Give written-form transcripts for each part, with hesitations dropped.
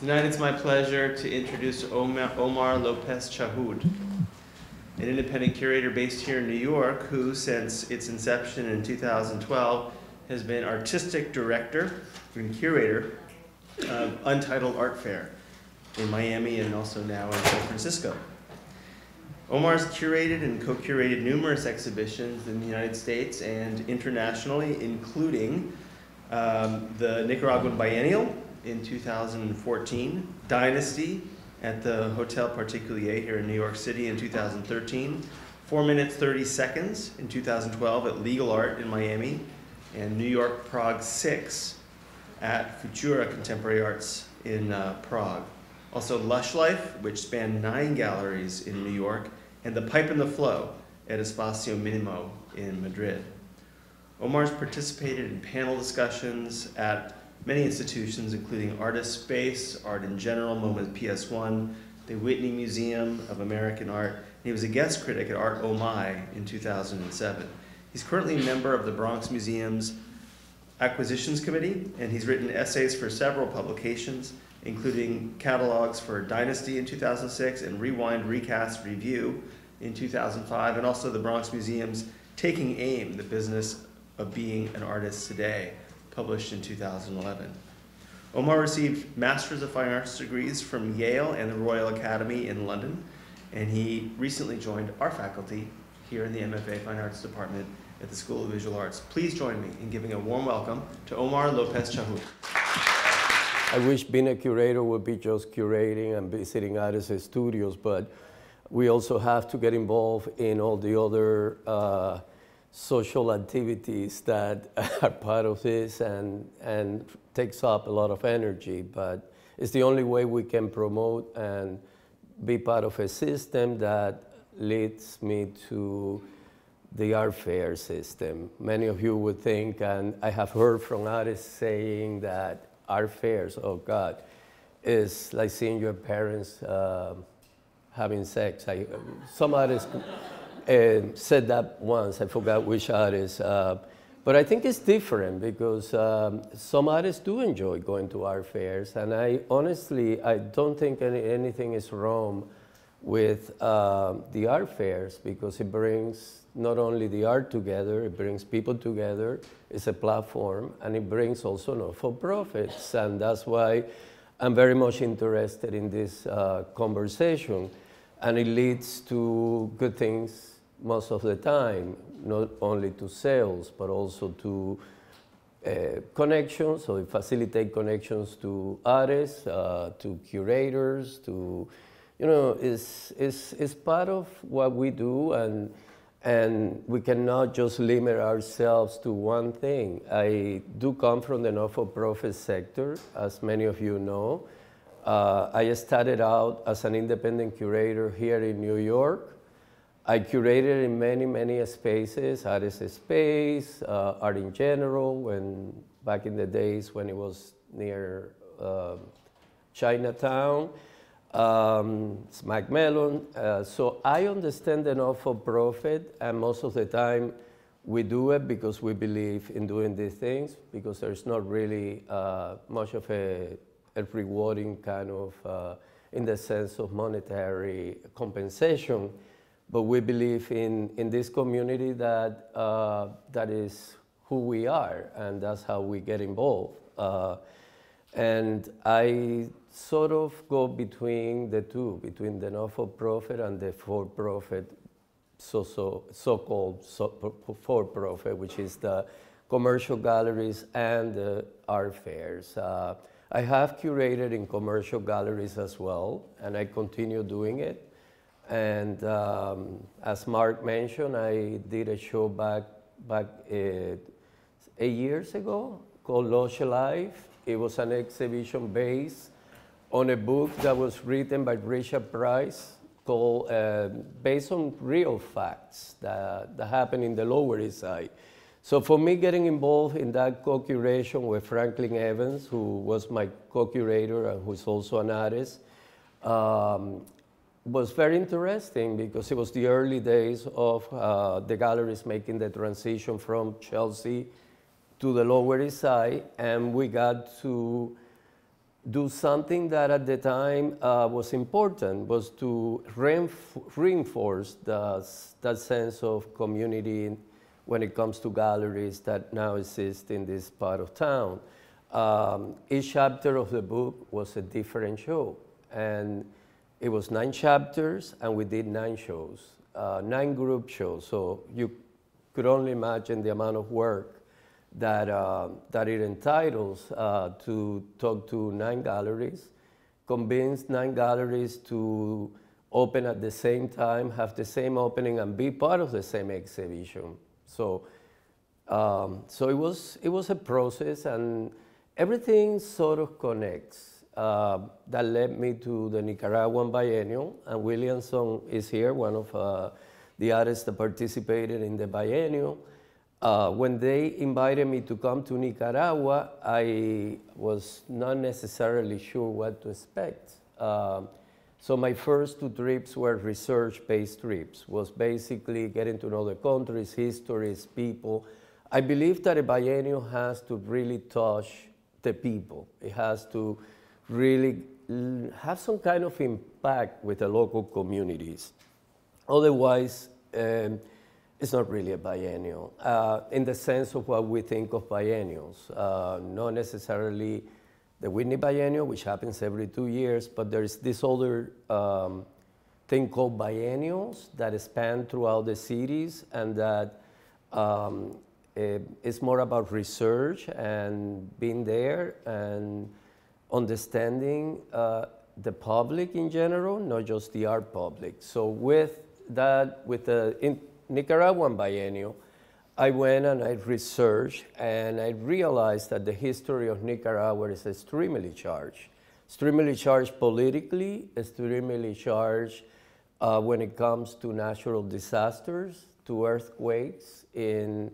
Tonight it's my pleasure to introduce Omar López-Chahoud, an independent curator based here in New York who, since its inception in 2012, has been artistic director and curator of Untitled Art Fair in Miami and also now in San Francisco. Omar's curated and co-curated numerous exhibitions in the United States and internationally, including the Nicaraguan Biennial in 2014, Dynasty at the Hotel Particulier here in New York City in 2013, 4 Minutes 30 Seconds in 2012 at Legal Art in Miami, and New York Prague 6 at Futura Contemporary Arts in Prague. Also Lush Life, which spanned 9 galleries in New York, and The Pipe and the Flow at Espacio Minimo in Madrid. Omar's participated in panel discussions at many institutions, including Artists' Space, Art in General, MoMA PS1, the Whitney Museum of American Art, and he was a guest critic at Art Omi in 2007. He's currently a member of the Bronx Museum's Acquisitions Committee, and he's written essays for several publications, including catalogs for Dynasty in 2006 and Rewind, Recast, Review in 2005, and also the Bronx Museum's Taking Aim, The Business of Being an Artist Today, published in 2011. Omar received Masters of Fine Arts degrees from Yale and the Royal Academy in London, and he recently joined our faculty here in the MFA Fine Arts Department at the School of Visual Arts. Please join me in giving a warm welcome to Omar López-Chahoud. I wish being a curator would be just curating and visiting artists' studios, but we also have to get involved in all the other social activities that are part of this and takes up a lot of energy, but it's the only way we can promote and be part of a system that leads me to the art fair system. Many of you would think, and I have heard from artists saying that art fairs, oh God, is like seeing your parents having sex. Some artists said that once, I forgot which artist, but I think it's different because some artists do enjoy going to art fairs, and I honestly, I don't think anything is wrong with the art fairs because it brings not only the art together, it brings people together, it's a platform, and it brings also not-for-profits, and that's why I'm very much interested in this conversation, and it leads to good things most of the time, not only to sales, but also to connections, so it facilitates connections to artists, to curators, to, you know, it's part of what we do, and we cannot just limit ourselves to one thing. I do come from the not-for-profit sector, as many of you know. I started out as an independent curator here in New York. I curated in many, many spaces, Artists' Space, Art in General, when back in the days when it was near Chinatown. Smack Mellon. So I understand the not-for-profit, and most of the time we do it because we believe in doing these things, because there's not really much of a rewarding kind of, in the sense of monetary compensation, but we believe in this community that, that is who we are, and that's how we get involved. And I sort of go between the two, between the not-for-profit and the for-profit, so-called for-profit, which is the commercial galleries and the art fairs. I have curated in commercial galleries as well, and I continue doing it. And as Mark mentioned, I did a show back 8 years ago called Lush Life. It was an exhibition based on a book that was written by Richard Price called, based on real facts that happened in the Lower East Side. So for me, getting involved in that co-curation with Franklin Evans, who was my co-curator and who's also an artist, was very interesting because it was the early days of the galleries making the transition from Chelsea to the Lower East Side, and we got to do something that at the time was important, was to reinforce that sense of community when it comes to galleries that now exist in this part of town. Each chapter of the book was a different show, and it was 9 chapters, and we did 9 shows, 9 group shows, so you could only imagine the amount of work that, that it entitles to talk to 9 galleries, convince 9 galleries to open at the same time, have the same opening, and be part of the same exhibition. So, it was a process, and everything sort of connects. That led me to the Nicaraguan Biennial, and Williamson is here, one of the artists that participated in the Biennial. When they invited me to come to Nicaragua, I was not necessarily sure what to expect. So my first 2 trips were research-based trips, was basically getting to know the countries, histories, people. I believe that a biennial has to really touch the people. It has to really have some kind of impact with the local communities. Otherwise, it's not really a biennial, in the sense of what we think of biennials. Not necessarily the Whitney Biennial, which happens every 2 years, but there's this other thing called biennials that span throughout the cities, and that it's more about research and being there and understanding the public in general, not just the art public. So with that, with the Nicaraguan Biennial, I went and I researched, and I realized that the history of Nicaragua is extremely charged politically, extremely charged when it comes to natural disasters, to earthquakes in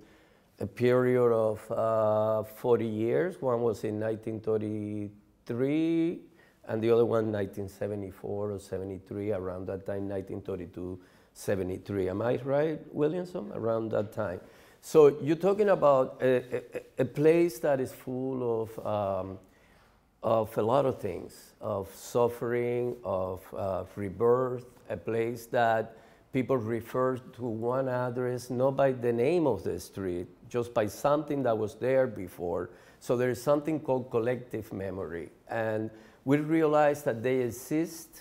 a period of 40 years. One was in 1933, and the other one 1974 or 73, around that time, 1932. 73, am I right, Williamson? Around that time. So you're talking about a place that is full of a lot of things, of suffering, of rebirth, a place that people refer to one address, not by the name of the street, just by something that was there before. So there is something called collective memory. And we realize that they exist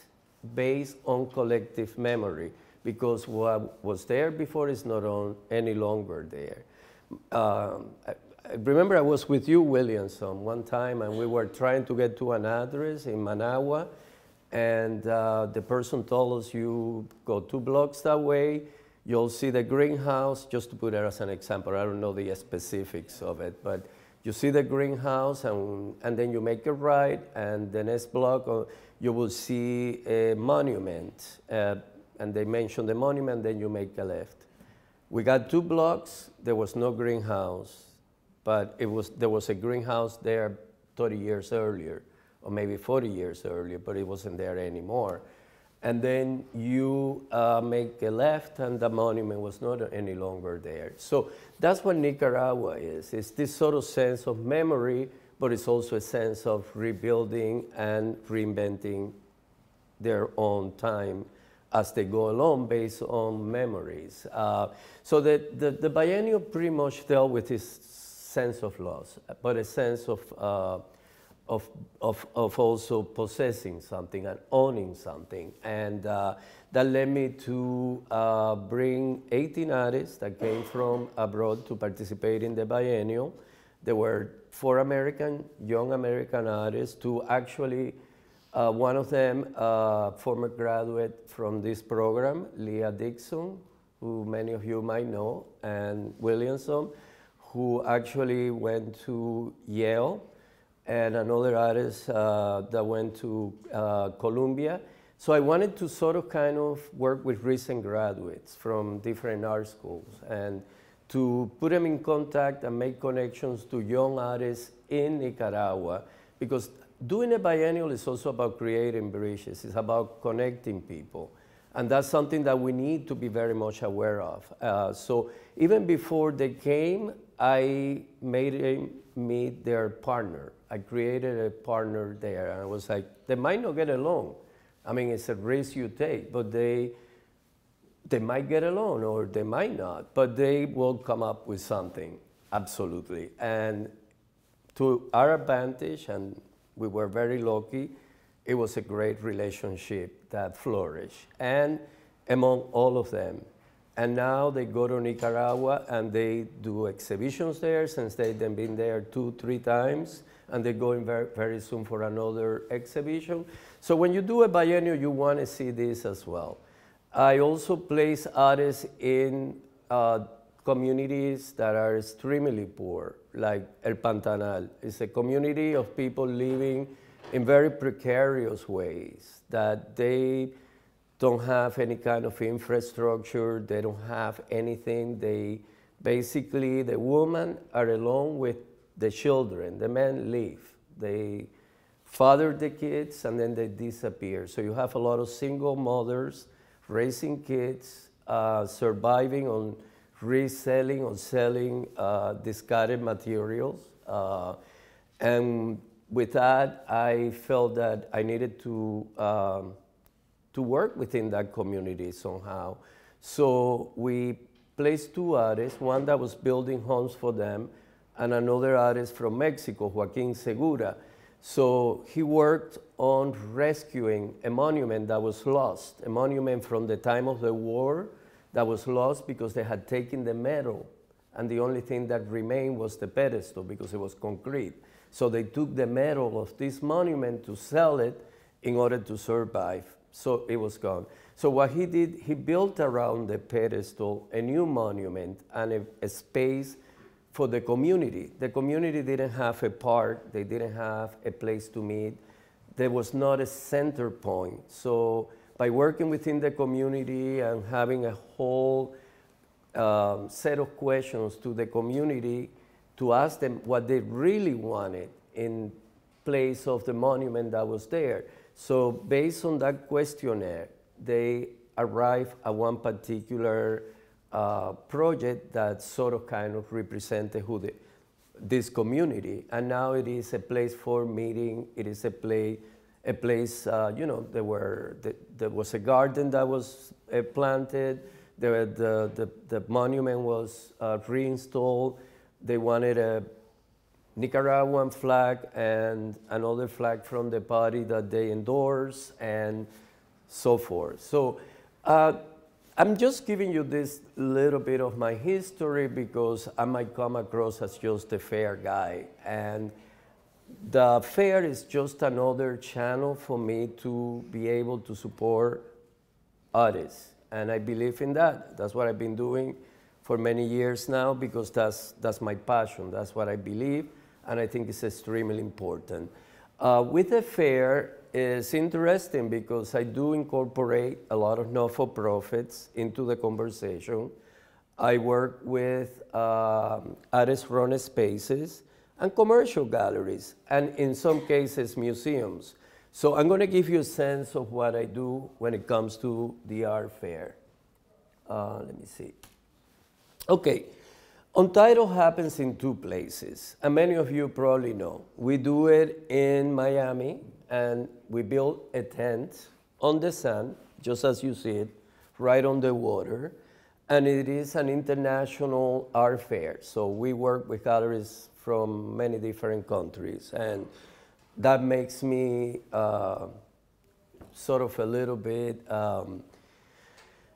based on collective memory, because what was there before is not any longer there. I remember I was with you, Williamson, one time, and we were trying to get to an address in Managua, and the person told us, you go 2 blocks that way, you'll see the greenhouse, just to put it as an example, I don't know the specifics of it, but you see the greenhouse, and then you make a right, and the next block, you will see a monument, and they mentioned the monument, then you make a left. We got 2 blocks, there was no greenhouse, but there was a greenhouse there 30 years earlier, or maybe 40 years earlier, but it wasn't there anymore. And then you make a left, and the monument was not any longer there. So that's what Nicaragua is. It's this sort of sense of memory, but it's also a sense of rebuilding and reinventing their own time as they go along, based on memories. So the biennial pretty much dealt with this sense of loss, but a sense of also possessing something and owning something. And that led me to bring 18 artists that came from abroad to participate in the biennial. There were 4 American, young American artists, to actually one of them, former graduate from this program, Leah Dixon, who many of you might know, and Williamson, who actually went to Yale, and another artist that went to Columbia. So I wanted to sort of kind of work with recent graduates from different art schools, and to put them in contact and make connections to young artists in Nicaragua, because doing a biennial is also about creating bridges. It's about connecting people. And that's something that we need to be very much aware of. So even before they came, I made meet their partner. I created a partner there, and I was like, they might not get along. I mean, it's a risk you take, but they might get along or they might not, but they will come up with something, absolutely. And to our advantage, and we were very lucky, it was a great relationship that flourished, and among all of them. And now they go to Nicaragua and they do exhibitions there, since they've been there 2-3 times, and they're going very, very soon for another exhibition. So when you do a biennial, you want to see this as well. I also place artists in communities that are extremely poor, like El Pantanal. It's a community of people living in very precarious ways, that they don't have any kind of infrastructure, they don't have anything. They basically, the women are alone with the children, the men leave. They father the kids and then they disappear. So you have a lot of single mothers raising kids, surviving on reselling or selling discarded materials. And with that, I felt that I needed to work within that community somehow. So we placed two artists, one that was building homes for them, and another artist from Mexico, Joaquin Segura. So he worked on rescuing a monument that was lost, a monument from the time of the war that was lost because they had taken the metal, and the only thing that remained was the pedestal because it was concrete. So they took the metal of this monument to sell it in order to survive. So it was gone. So what he did, he built around the pedestal a new monument and a space for the community. The community didn't have a park, they didn't have a place to meet. There was not a center point. So by working within the community and having a whole set of questions to the community to ask them what they really wanted in place of the monument that was there. So based on that questionnaire, they arrived at one particular project that sort of kind of represented who this community. And now it is a place for meeting. It is a place you know, there was a garden that was planted. The monument was reinstalled. They wanted a Nicaraguan flag and another flag from the party that they endorse and so forth. So I'm just giving you this little bit of my history because I might come across as just a fair guy. And the fair is just another channel for me to be able to support artists. And I believe in that. That's what I've been doing for many years now because that's my passion. That's what I believe. And I think it's extremely important. With the fair, it's interesting because I do incorporate a lot of not-for-profits into the conversation. I work with artist-run spaces and commercial galleries, and in some cases, museums. So I'm going to give you a sense of what I do when it comes to the art fair. Let me see. Okay. Untitled happens in two places, and many of you probably know. We do it in Miami, and we build a tent on the sand, just as you see it, right on the water. And it is an international art fair, so we work with galleries from many different countries. And that makes me sort of a little bit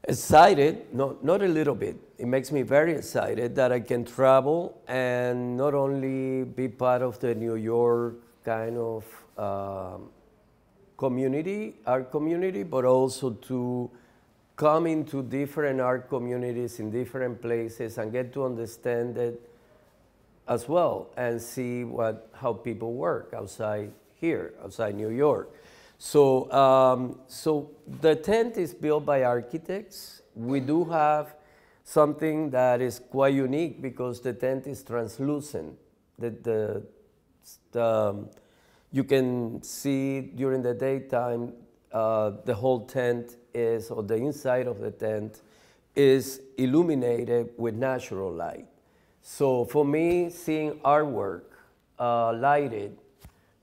excited, not a little bit. It makes me very excited that I can travel and not only be part of the New York kind of community, art community, but also to come into different art communities in different places and get to understand it as well and see how people work outside here, outside New York. So, so the tent is built by architects. We do have something that is quite unique because the tent is translucent. You can see during the daytime the whole tent is, or the inside of the tent is illuminated with natural light. So for me, seeing artwork lighted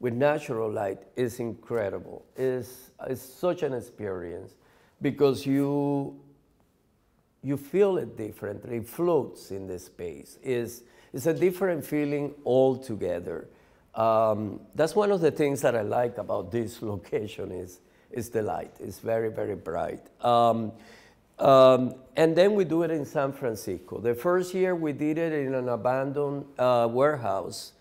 with natural light is incredible. It's such an experience because you feel it differently. It floats in the space. It's a different feeling altogether. That's one of the things that I like about this location is the light. It's very, very bright. And then we do it in San Francisco. The first year we did it in an abandoned warehouse.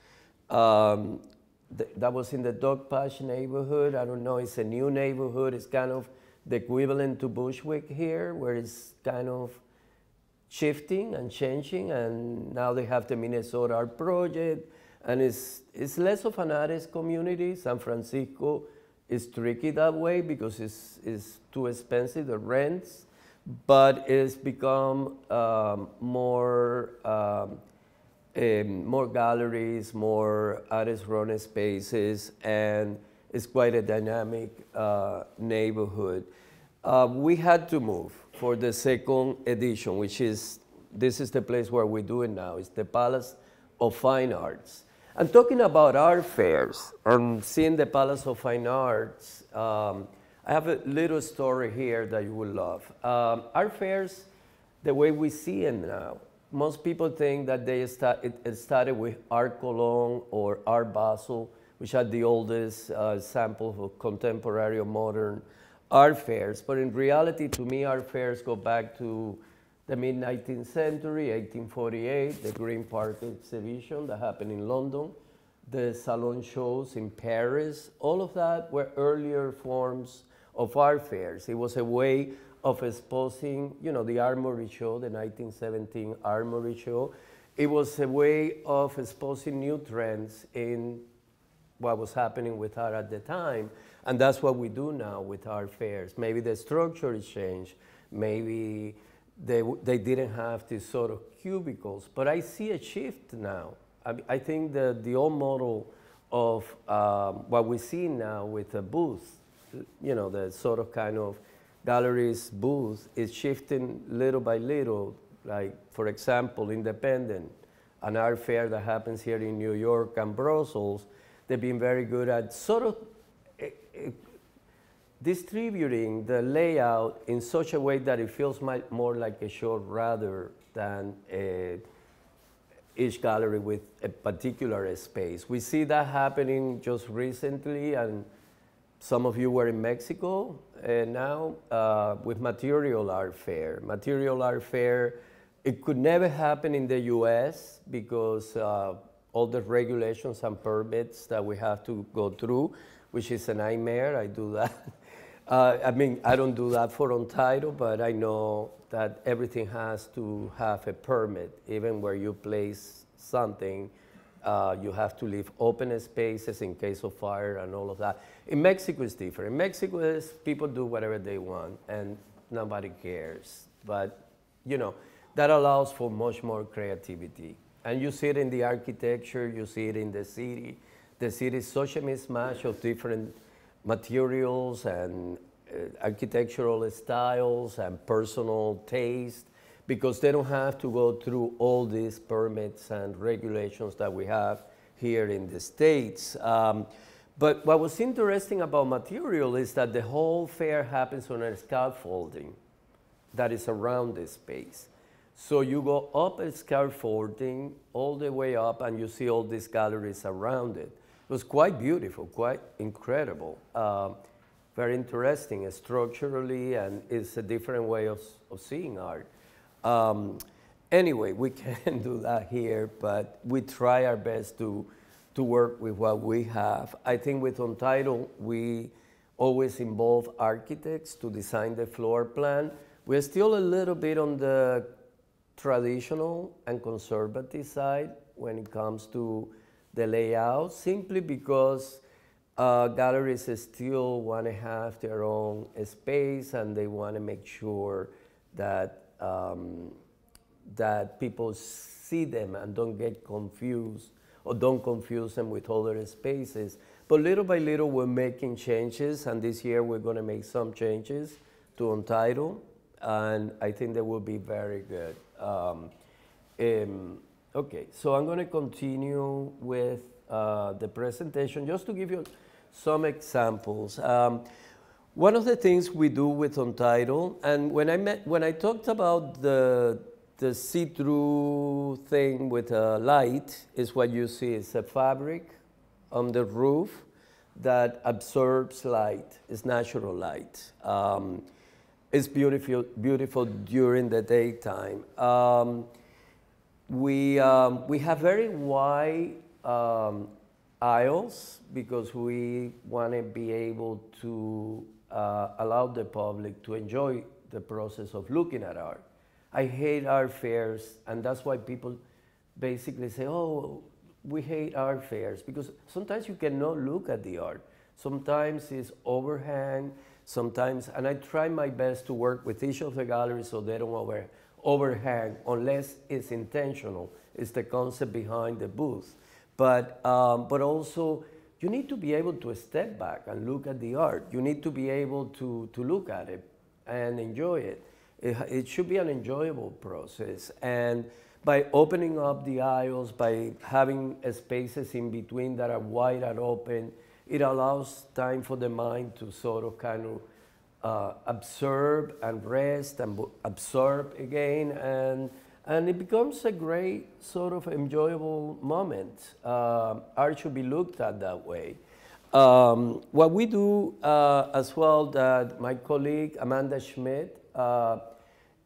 That was in the Dogpatch neighborhood. I don't know, it's a new neighborhood. It's kind of the equivalent to Bushwick here, where it's kind of shifting and changing. And now they have the Minnesota Art Project. And it's less of an artist community. San Francisco is tricky that way because it's too expensive, the rents. But it's become more galleries, more artist-run spaces, and it's quite a dynamic neighborhood. We had to move for the second edition, which is, this is the place where we do it now. It's the Palace of Fine Arts. And talking about art fairs and seeing the Palace of Fine Arts, I have a little story here that you will love. Art fairs, the way we see them now, most people think that it started with Art Cologne or Art Basel, which are the oldest examples of contemporary or modern art fairs. But in reality, to me, art fairs go back to the mid-19th century, 1848, the Green Park exhibition that happened in London, the Salon shows in Paris. All of that were earlier forms of art fairs. It was a way of exposing, you know, the Armory Show, the 1917 Armory Show. It was a way of exposing new trends in what was happening with art at the time. And that's what we do now with art fairs. Maybe the structure is changed. Maybe they didn't have these sort of cubicles. But I see a shift now. I think that the old model of what we see now with a booth, you know, the sort of kind of galleries, booths, is shifting little by little. Like, for example, Independent, an art fair that happens here in New York and Brussels, they've been very good at sort of distributing the layout in such a way that it feels much more like a show rather than each gallery with a particular space. We see that happening just recently, and some of you were in Mexico now with Material Art Fair. Material Art Fair, it could never happen in the US because all the regulations and permits that we have to go through, which is a nightmare. I do that. I mean, I don't do that for Untitled, but I know that everything has to have a permit. Even where you place something, you have to leave open spaces in case of fire and all of that. In Mexico, it's different. In Mexico, people do whatever they want, and nobody cares. But, you know, that allows for much more creativity. And you see it in the architecture. You see it in the city. The city is such a mismatch of different materials and architectural styles and personal taste, because they don't have to go through all these permits and regulations that we have here in the States. But what was interesting about Material is that the whole fair happens on a scaffolding that is around the space. So you go up a scaffolding all the way up, and you see all these galleries around it. It was quite beautiful, quite incredible. Very interesting structurally, and it's a different way of seeing art. Anyway, we can't do that here, but we try our best to work with what we have. I think with Untitled, we always involve architects to design the floor plan. We're still a little bit on the traditional and conservative side when it comes to the layout, simply because galleries still want to have their own space, and they want to make sure that, that people see them and don't get confused, or don't confuse them with other spaces. But little by little, we're making changes, and this year we're going to make some changes to Untitled, and I think they will be very good. Okay, so I'm going to continue with the presentation, just to give you some examples. One of the things we do with Untitled, and when I talked about the see-through thing with a light, is what you see. It's a fabric on the roof that absorbs light. It's natural light. It's beautiful during the daytime. We have very wide aisles because we want to be able to allow the public to enjoy the process of looking at art. I hate art fairs, and that's why people basically say, oh, we hate art fairs, because sometimes you cannot look at the art. Sometimes it's overhang, sometimes, and I try my best to work with each of the galleries so they don't overhang unless it's intentional. It's the concept behind the booth. But also, you need to be able to step back and look at the art. You need to be able to look at it and enjoy it. It should be an enjoyable process. And by opening up the aisles, by having spaces in between that are wide and open, it allows time for the mind to sort of kind of absorb and rest and absorb again. And it becomes a great sort of enjoyable moment. Art should be looked at that way. What we do as well, that my colleague Amanda Schmidt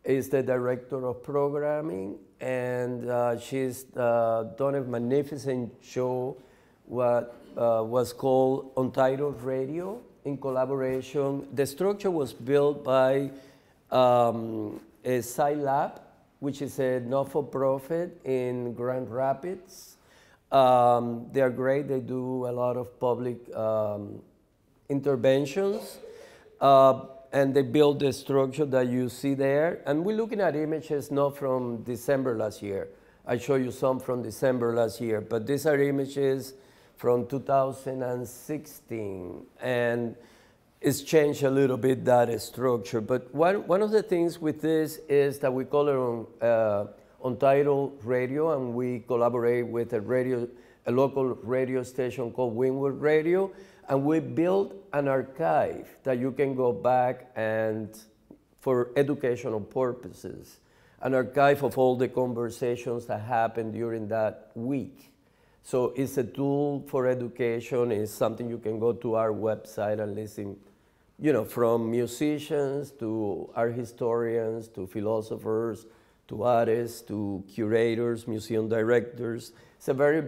is the director of programming, and she's done a magnificent show what was called Untitled Radio in collaboration. The structure was built by a Scilab, which is a not-for-profit in Grand Rapids. They're great. They do a lot of public interventions. And they build the structure that you see there. And we're looking at images not from December last year. I show you some from December last year, but these are images from 2016. And it's changed a little bit, that structure. But one of the things with this is that we call it Untitled Radio, and we collaborate with a local radio station called Windward Radio. And we built an archive that you can go back and, for educational purposes, an archive of all the conversations that happened during that week. So it's a tool for education. It's something you can go to our website and listen, you know, from musicians to art historians, to philosophers, to artists, to curators, museum directors. It's a very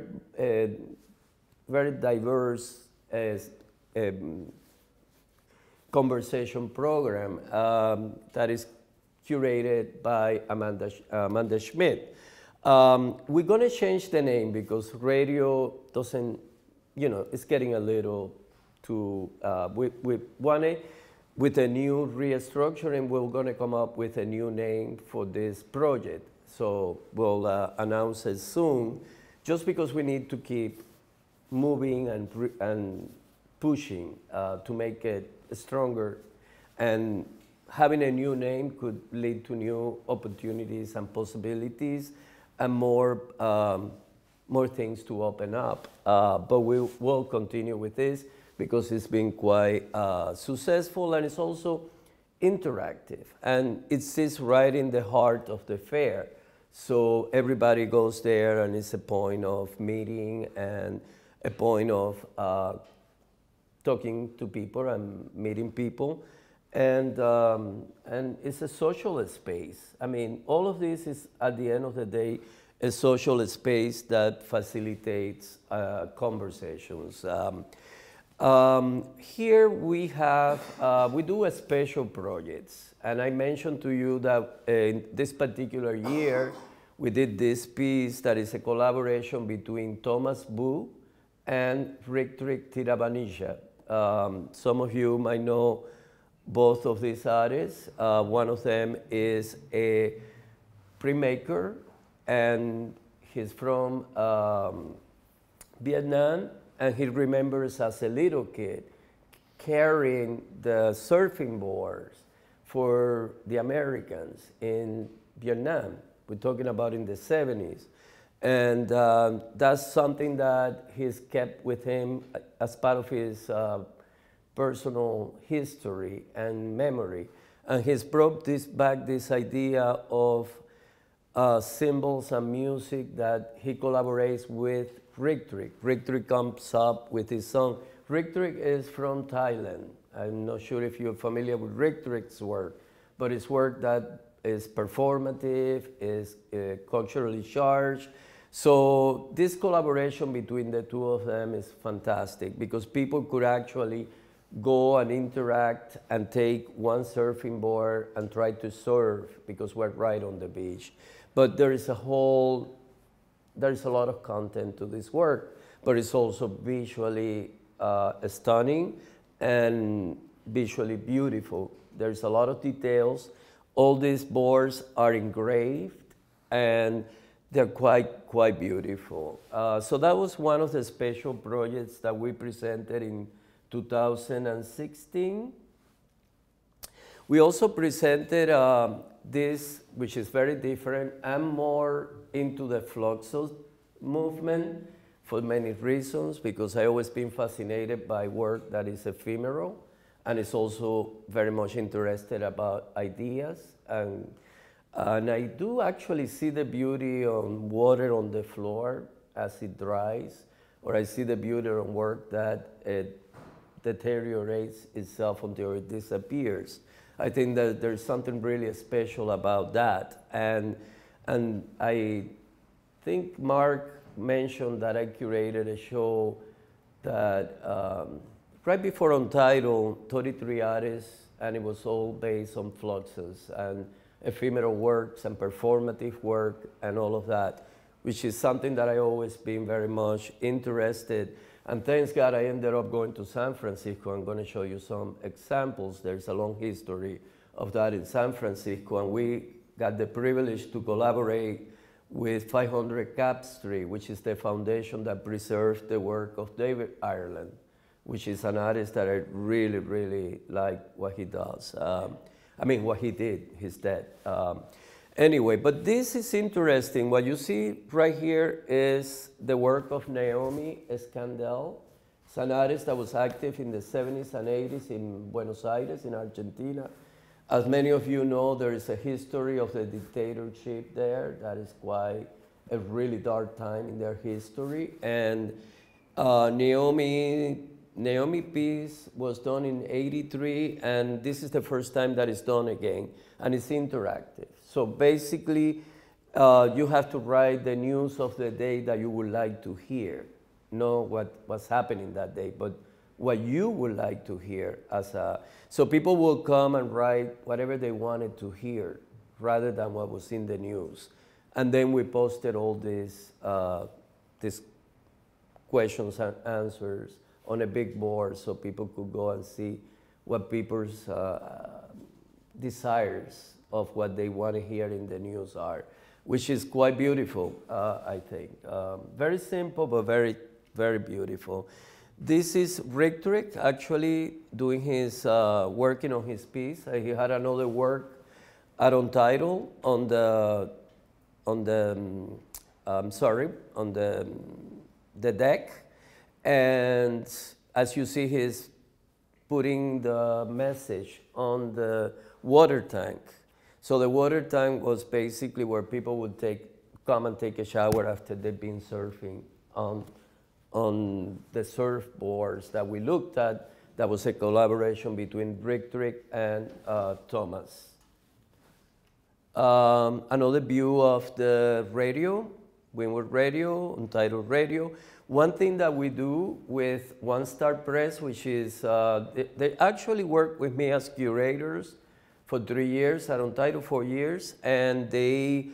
diverse as a conversation program that is curated by Amanda Schmidt. We're going to change the name because radio doesn't, you know, it's getting a little too, we want it with a new restructuring. We're going to come up with a new name for this project. So we'll announce it soon, just because we need to keep moving and pushing to make it stronger. And having a new name could lead to new opportunities and possibilities and more things to open up. But we will continue with this because it's been quite successful, and it's also interactive. And it sits right in the heart of the fair. So everybody goes there, and it's a point of meeting and a point of talking to people and meeting people. And it's a social space. I mean, all of this is, at the end of the day, a social space that facilitates conversations. Here we have, we do a special projects. And I mentioned to you that in this particular year, we did this piece that is a collaboration between Thomas Boo and Rirkrit Tiravanija. Some of you might know both of these artists. One of them is a printmaker, and he's from Vietnam, and he remembers as a little kid carrying the surfing boards for the Americans in Vietnam. We're talking about in the 70s. And that's something that he's kept with him as part of his personal history and memory. And he's brought back this idea of symbols and music that he collaborates with Rirkrit. Rirkrit comes up with his song. Rirkrit is from Thailand. I'm not sure if you're familiar with Rirkrit's work, but it's work that is performative, is culturally charged. So this collaboration between the two of them is fantastic because people could actually go and interact and take one surfing board and try to surf because we're right on the beach. But there's a lot of content to this work, but it's also visually stunning and visually beautiful. There's a lot of details. All these boards are engraved and they're quite beautiful. So that was one of the special projects that we presented in 2016. We also presented this, which is very different and more into the Fluxus movement for many reasons, because I've always been fascinated by work that is ephemeral and is also very much interested about ideas. And I do actually see the beauty on water on the floor as it dries, or I see the beauty on work that it deteriorates itself until it disappears. I think that there's something really special about that. And I think Mark mentioned that I curated a show that right before Untitled, 33 artists, and it was all based on fluxes and ephemeral works and performative work and all of that, which is something that I always been very much interested. And thanks God I ended up going to San Francisco. I'm going to show you some examples. There's a long history of that in San Francisco, and we got the privilege to collaborate with 500 Cap Street, which is the foundation that preserves the work of David Ireland, which is an artist that I really, really like what he does. I mean, what he did, he's dead. Anyway, but this is interesting. What you see right here is the work of Naomi Escandel. It's an artist that was active in the 70s and 80s in Buenos Aires, in Argentina. As many of you know, there is a history of the dictatorship there. That is quite a really dark time in their history. And Naomi piece was done in 83, and this is the first time that it's done again, and it's interactive. So basically, you have to write the news of the day that you would like to hear, not what's happening that day, but what you would like to hear. So people will come and write whatever they wanted to hear, rather than what was in the news. And then we posted all these questions and answers on a big board so people could go and see what people's desires of what they want to hear in the news are, which is quite beautiful, I think. Very simple, but very, very beautiful. This is Rirkrit actually doing his, working on his piece. He had another work at Untitled on the deck. And as you see, he's putting the message on the water tank. So the water tank was basically where people would come and take a shower after they've been surfing on the surfboards that we looked at. That was a collaboration between Rirkrit and Thomas. Another view of the radio, Windward Radio, Untitled Radio. One thing that we do with One Star Press, which is, they actually work with me as curators for 3 years, at Untitled 4 years, and they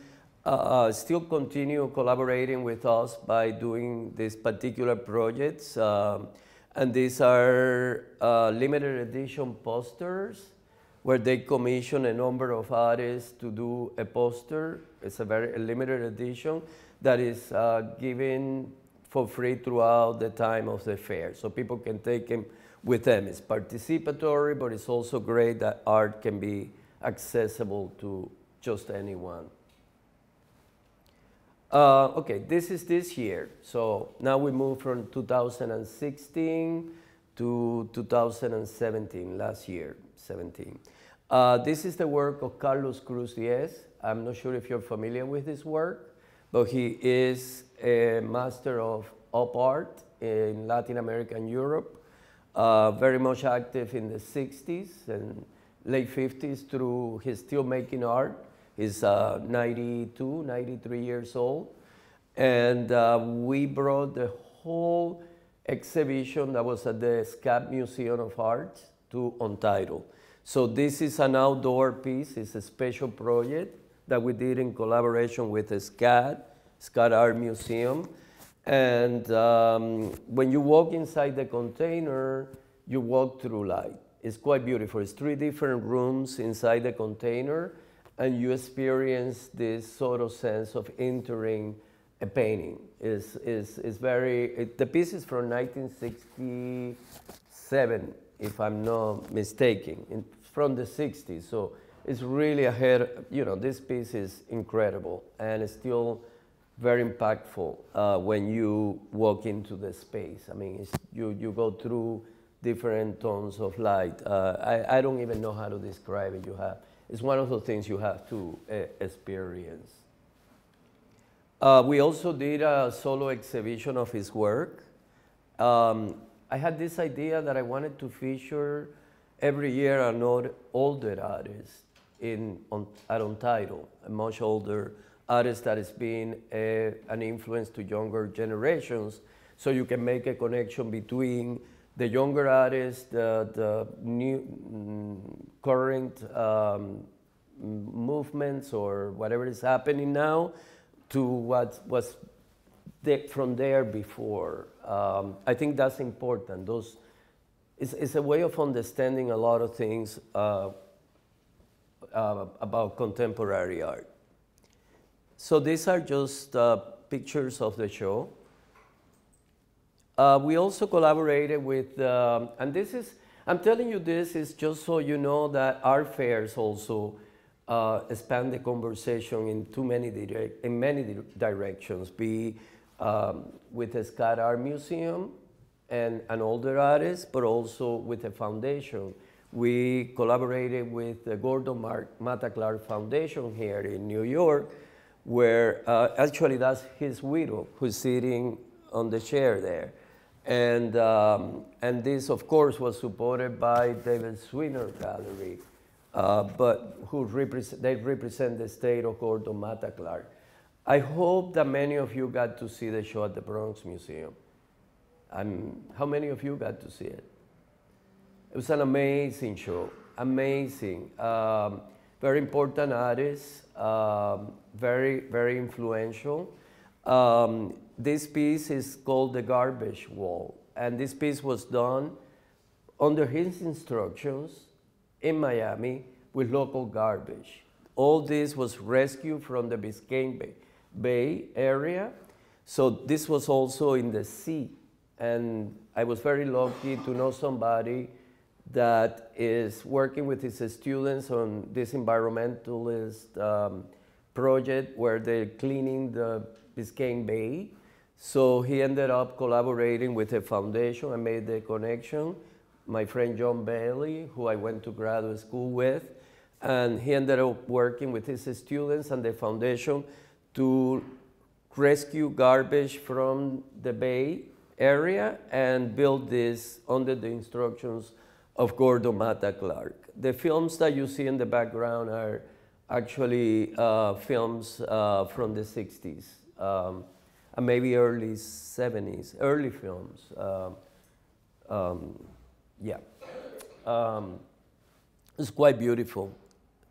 still continue collaborating with us by doing these particular projects. And these are limited edition posters where they commission a number of artists to do a poster. It's a limited edition that is given for free throughout the time of the fair. So people can take them with them. It's participatory, but it's also great that art can be accessible to just anyone. Okay, this is this year. So now we move from 2016 to 2017, last year, 17. This is the work of Carlos Cruz Diez. I'm not sure if you're familiar with his work, but he is a master of op art in Latin America and Europe, very much active in the 60s and late 50s through his still making art. He's 92, 93 years old. And we brought the whole exhibition that was at the SCAD Museum of Art to Untitled. So this is an outdoor piece. It's a special project that we did in collaboration with the SCAD Art Museum. And when you walk inside the container, you walk through light. It's quite beautiful. It's three different rooms inside the container, and you experience this sort of sense of entering a painting. The piece is from 1967. If I'm not mistaken, from the 60s. So it's really ahead, you know, this piece is incredible and it's still very impactful when you walk into the space. I mean, it's, you go through different tones of light. I don't even know how to describe it. It's one of those things you have to experience. We also did a solo exhibition of his work. I had this idea that I wanted to feature every year an older artist at Untitled, a much older artist that has been an influence to younger generations, so you can make a connection between the younger artists, the new current movements or whatever is happening now, to what was from there before. I think that's important. It's a way of understanding a lot of things about contemporary art. So these are just pictures of the show. We also collaborated with, and this is, I'm telling you this is just so you know that art fairs also expand the conversation in many directions, with the SCAD Art Museum and an older artist, but also with the foundation. We collaborated with the Gordon Matta-Clark Foundation here in New York, where actually that's his widow who's sitting on the chair there. And this, of course, was supported by David Swinner Gallery, but they represent the state of Gordon Matta-Clark. I hope that many of you got to see the show at the Bronx Museum. How many of you got to see it? It was an amazing show, amazing. Very important artist, very, very influential. This piece is called The Garbage Wall, and this piece was done under his instructions in Miami with local garbage. All this was rescued from the Biscayne Bay area. So this was also in the sea. And I was very lucky to know somebody that is working with his students on this environmentalist project where they're cleaning the Biscayne Bay. So he ended up collaborating with a foundation and made the connection. My friend John Bailey, who I went to graduate school with, and he ended up working with his students and the foundation to rescue garbage from the Bay area and build this under the instructions of Gordon Matta-Clark. The films that you see in the background are actually films from the 60s, and maybe early 70s, early films. It's quite beautiful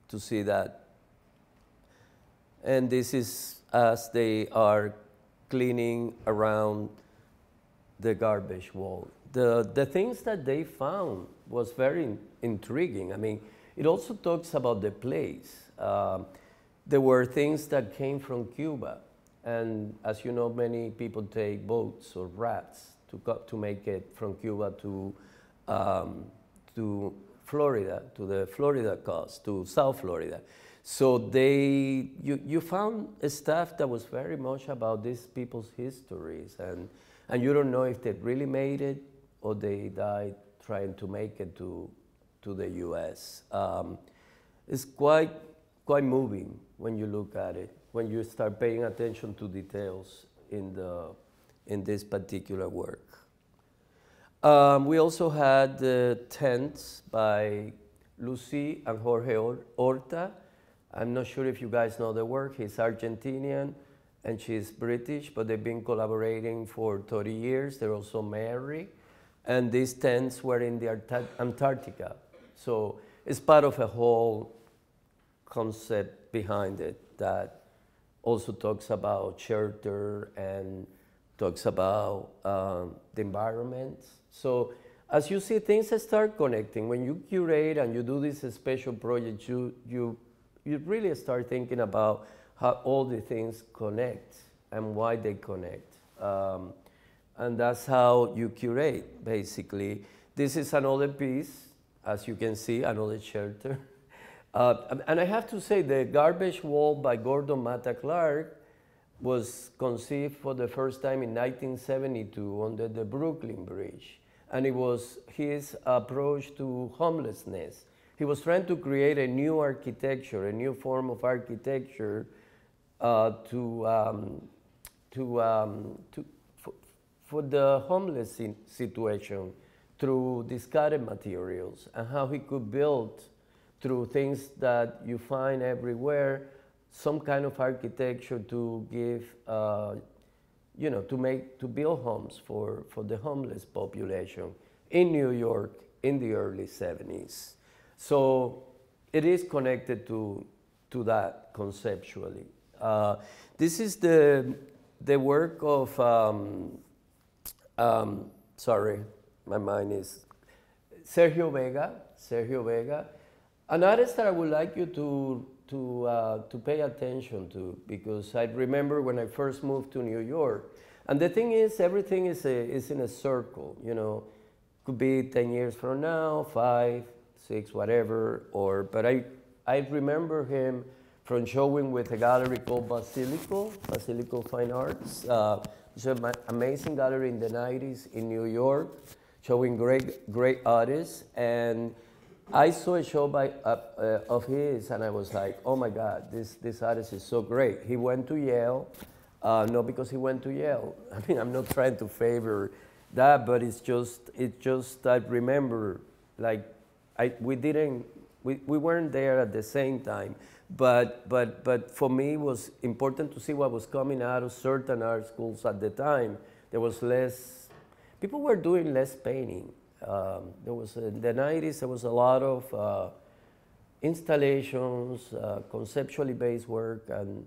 to see that. And this is as they are cleaning around the garbage wall. The things that they found was very intriguing. I mean, it also talks about the place. There were things that came from Cuba. And as you know, many people take boats or rafts to make it from Cuba to Florida, to South Florida. So they, you found a stuff that was very much about these people's histories, and you don't know if they really made it or they died trying to make it to the U.S. It's quite moving when you look at it, when you start paying attention to details in this particular work. We also had the tents by Lucy and Jorge Horta. I'm not sure if you guys know the work. He's Argentinian and she's British, but they've been collaborating for 30 years. They're also married. And these tents were in the Antarctica. So it's part of a whole concept behind it that also talks about shelter and talks about the environment. So as you see, things start connecting. When you curate and you do this special project, you really start thinking about how all the things connect and why they connect. And that's how you curate, basically. This is another piece, as you can see, another shelter. And I have to say, the garbage wall by Gordon Matta-Clark was conceived for the first time in 1972 under the Brooklyn Bridge. And it was his approach to homelessness. He was trying to create a new architecture, a new form of architecture for the homeless situation through discarded materials, and how he could build through things that you find everywhere, some kind of architecture to give, you know, to build homes for the homeless population in New York in the early 70s. So it is connected to that conceptually. This is the work of, sorry, my mind is, Sergio Vega, an artist that I would like you to pay attention to, because I remember when I first moved to New York, and the thing is, everything is in a circle, you know, could be 10 years from now, 5, 6, whatever, or, but I remember him from showing with a gallery called Basilico Fine Arts. It's an amazing gallery in the 90s in New York, showing great artists. And I saw a show of his, and I was like, oh my God, this artist is so great. He went to Yale, not because he went to Yale. I mean, I'm not trying to favor that, but it's just I remember, like, we weren't there at the same time, but for me it was important to see what was coming out of certain art schools at the time. There was less, people were doing less painting. There was, in the 90s, there was a lot of installations, conceptually based work, and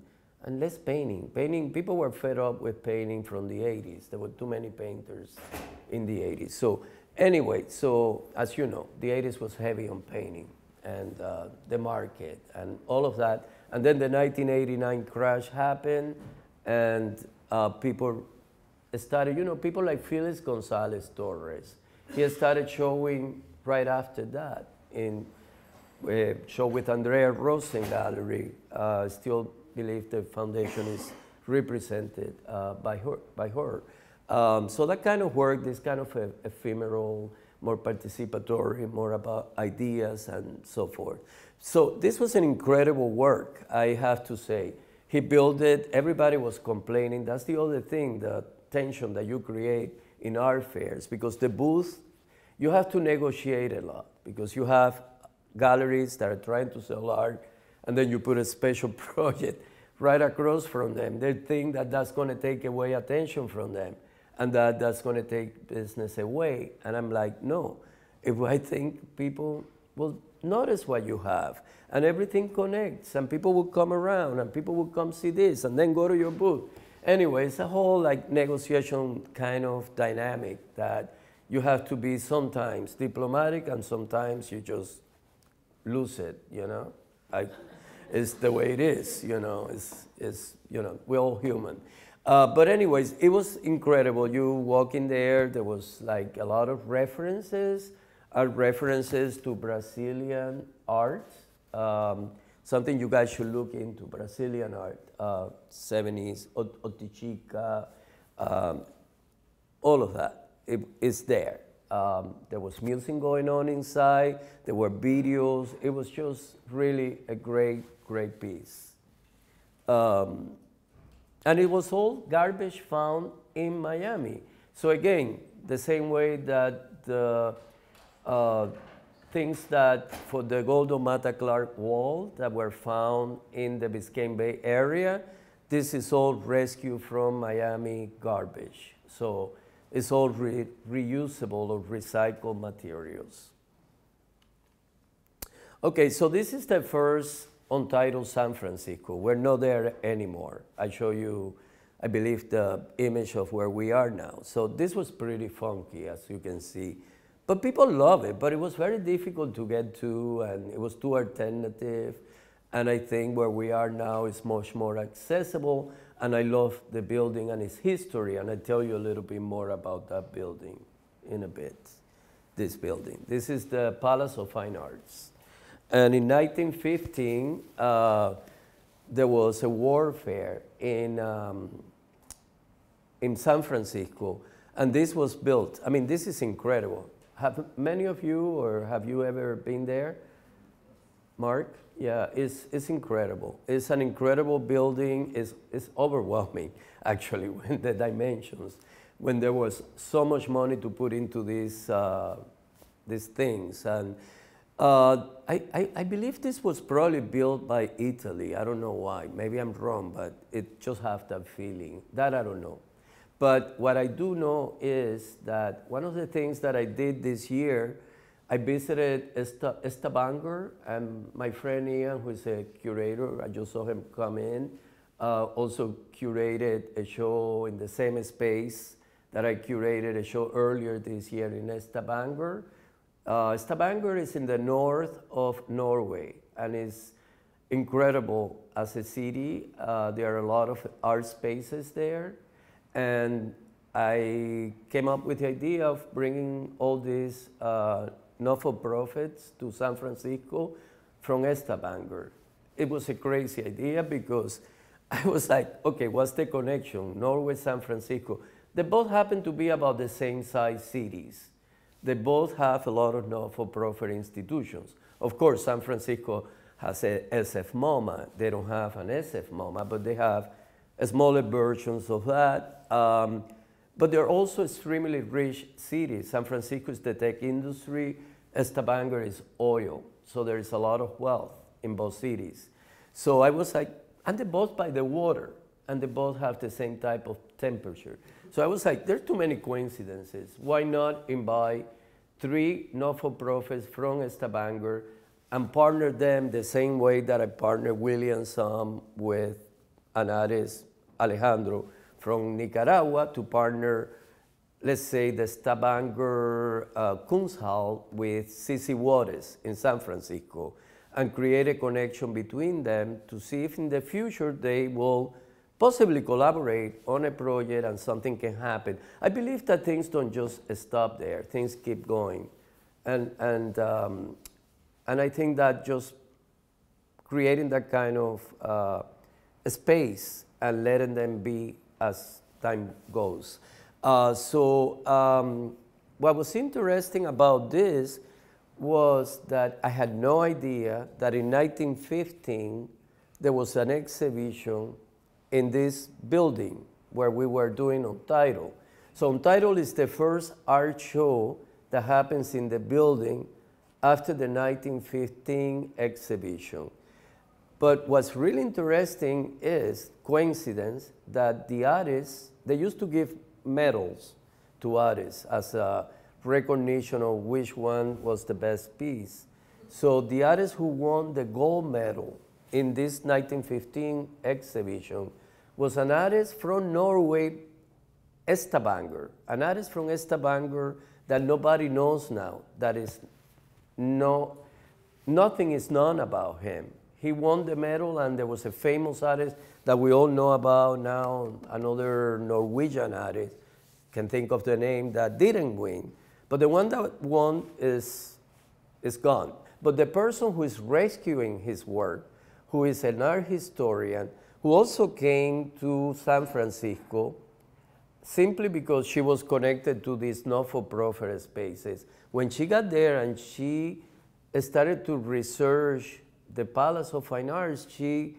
less painting. People were fed up with painting from the 80s. There were too many painters in the 80s. So, anyway, so as you know, the 80s was heavy on painting and the market and all of that. And then the 1989 crash happened, and people started, you know, people like Felix Gonzalez Torres. He started showing right after that in a show with Andrea Rosen Gallery. I still believe the foundation is represented by her. So that kind of work, this kind of ephemeral, more participatory, more about ideas and so forth. So this was an incredible work, I have to say. He built it, everybody was complaining. That's the other thing, the tension that you create in art fairs, because the booth, you have to negotiate a lot, because you have galleries that are trying to sell art, and then you put a special project right across from them. They think that that's going to take away attention from them, and that that's going to take business away. And I'm like, no, if I think people will notice what you have, and everything connects, and people will come around, and people will come see this, and then go to your booth. Anyway, it's a whole like negotiation kind of dynamic that you have to be sometimes diplomatic, and sometimes you just lose it, you know? It's the way it is, you know, it's you know, we're all human. But anyways, it was incredible. You walk in there, there was like a lot of references to Brazilian art, something you guys should look into, Brazilian art, 70s, Otichica, all of that is there. There was music going on inside, there were videos, it was just really a great, great piece. And it was all garbage found in Miami. So again, the same way that the things that for the Gordon Matta-Clark wall that were found in the Biscayne Bay area, this is all rescued from Miami garbage. So it's all reusable or recycled materials. Okay, so this is the first Untitled San Francisco. We're not there anymore. I show you, I believe, the image of where we are now. So this was pretty funky, as you can see. But people love it, but it was very difficult to get to, and it was too alternative. And I think where we are now is much more accessible, and I love the building and its history, and I'll tell you a little bit more about that building in a bit, this building. This is the Palace of Fine Arts. And in 1915, there was a warfare in San Francisco, and this was built. I mean, this is incredible. Have many of you, or have you ever been there? Mark? Yeah, it's incredible. It's an incredible building. It's overwhelming, actually, when the dimensions, when there was so much money to put into these things. And I believe this was probably built by Italy. I don't know why. Maybe I'm wrong, but it just has that feeling. That I don't know. But what I do know is that one of the things that I did this year, I visited Stavanger, and my friend Ian, who is a curator, I just saw him come in, also curated a show in the same space that I curated a show earlier this year in Stavanger. Stavanger is in the north of Norway, and is incredible as a city. There are a lot of art spaces there, and I came up with the idea of bringing all these not-for-profits to San Francisco from Stavanger. It was a crazy idea because I was like, okay, what's the connection? Norway, San Francisco. They both happen to be about the same size cities. They both have a lot of not-for-profit institutions. Of course, San Francisco has a SFMOMA. They don't have an SFMOMA, but they have smaller versions of that. But they're also extremely rich cities. San Francisco is the tech industry. Stavanger is oil. So there is a lot of wealth in both cities. So I was like, and they both by the water, and they both have the same type of temperature. So I was like, there are too many coincidences. Why not invite three not-for-profits from Stavanger and partner them the same way that I partnered Williamson with an artist, Alejandro, from Nicaragua, to partner, let's say, the Stavanger Kunsthall with C.C. Waters in San Francisco, and create a connection between them to see if in the future they will possibly collaborate on a project and something can happen. I believe that things don't just stop there. Things keep going. And I think that just creating that kind of space and letting them be as time goes. What was interesting about this was that I had no idea that in 1915 there was an exhibition in this building where we were doing Untitled. So Untitled is the first art show that happens in the building after the 1915 exhibition. But what's really interesting is coincidence that the artists, they used to give medals to artists as a recognition of which one was the best piece. So the artist who won the gold medal in this 1915 exhibition was an artist from Norway, Stavanger, an artist from Stavanger that nobody knows now, that is, nothing is known about him. He won the medal, and there was a famous artist that we all know about now, another Norwegian artist, can think of the name, that didn't win. But the one that won is gone. But the person who is rescuing his work, who is an art historian, who also came to San Francisco simply because she was connected to these not-for-profit spaces. When she got there and she started to research the Palace of Fine Arts, she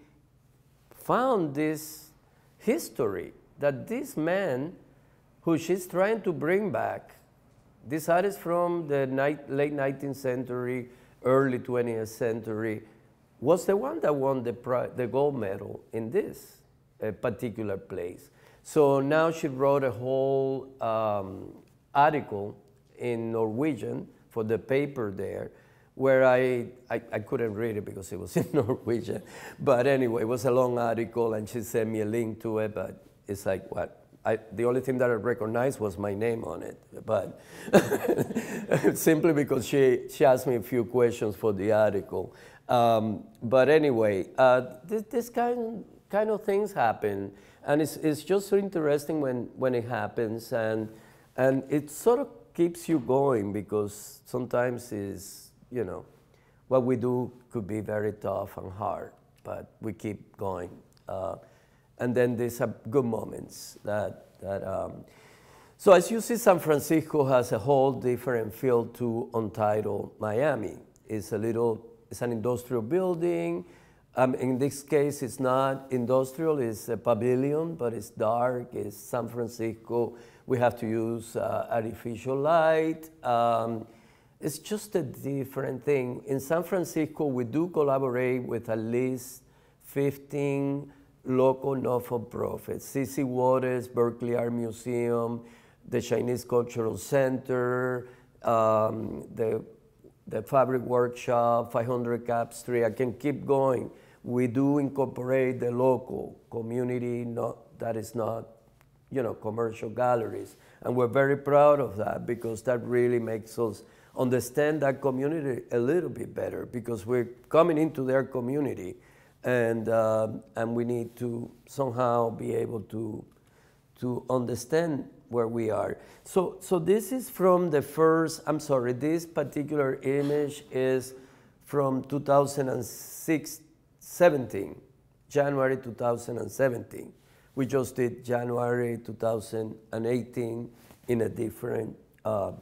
found this history that this man, who she's trying to bring back, this artist from the late 19th century, early 20th century, was the one that won the gold medal in this particular place. So now she wrote a whole article in Norwegian for the paper there, where I couldn't read it because it was in Norwegian. But anyway, it was a long article, and she sent me a link to it, but it's like, what? The only thing that I recognized was my name on it, but simply because she asked me a few questions for the article. But anyway, this kind of things happen, and it's just so interesting when it happens, and it sort of keeps you going, because sometimes is, you know, what we do could be very tough and hard, but we keep going. And then there's good moments that so as you see, San Francisco has a whole different feel to Untitled Miami. It's an industrial building. In this case, it's not industrial, it's a pavilion, but it's dark, it's San Francisco. We have to use artificial light. It's just a different thing. In San Francisco, we do collaborate with at least 15 local not-for-profits: C.C. Waters, Berkeley Art Museum, the Chinese Cultural Center, the Fabric Workshop, 500 Cap Street. I can keep going. We do incorporate the local community, that is not, you know, commercial galleries. And we're very proud of that, because that really makes us understand that community a little bit better, because we're coming into their community. And we need to somehow be able to understand where we are. So this is from the first, I'm sorry, this particular image is from 2017, January 2017. We just did January 2018 in a different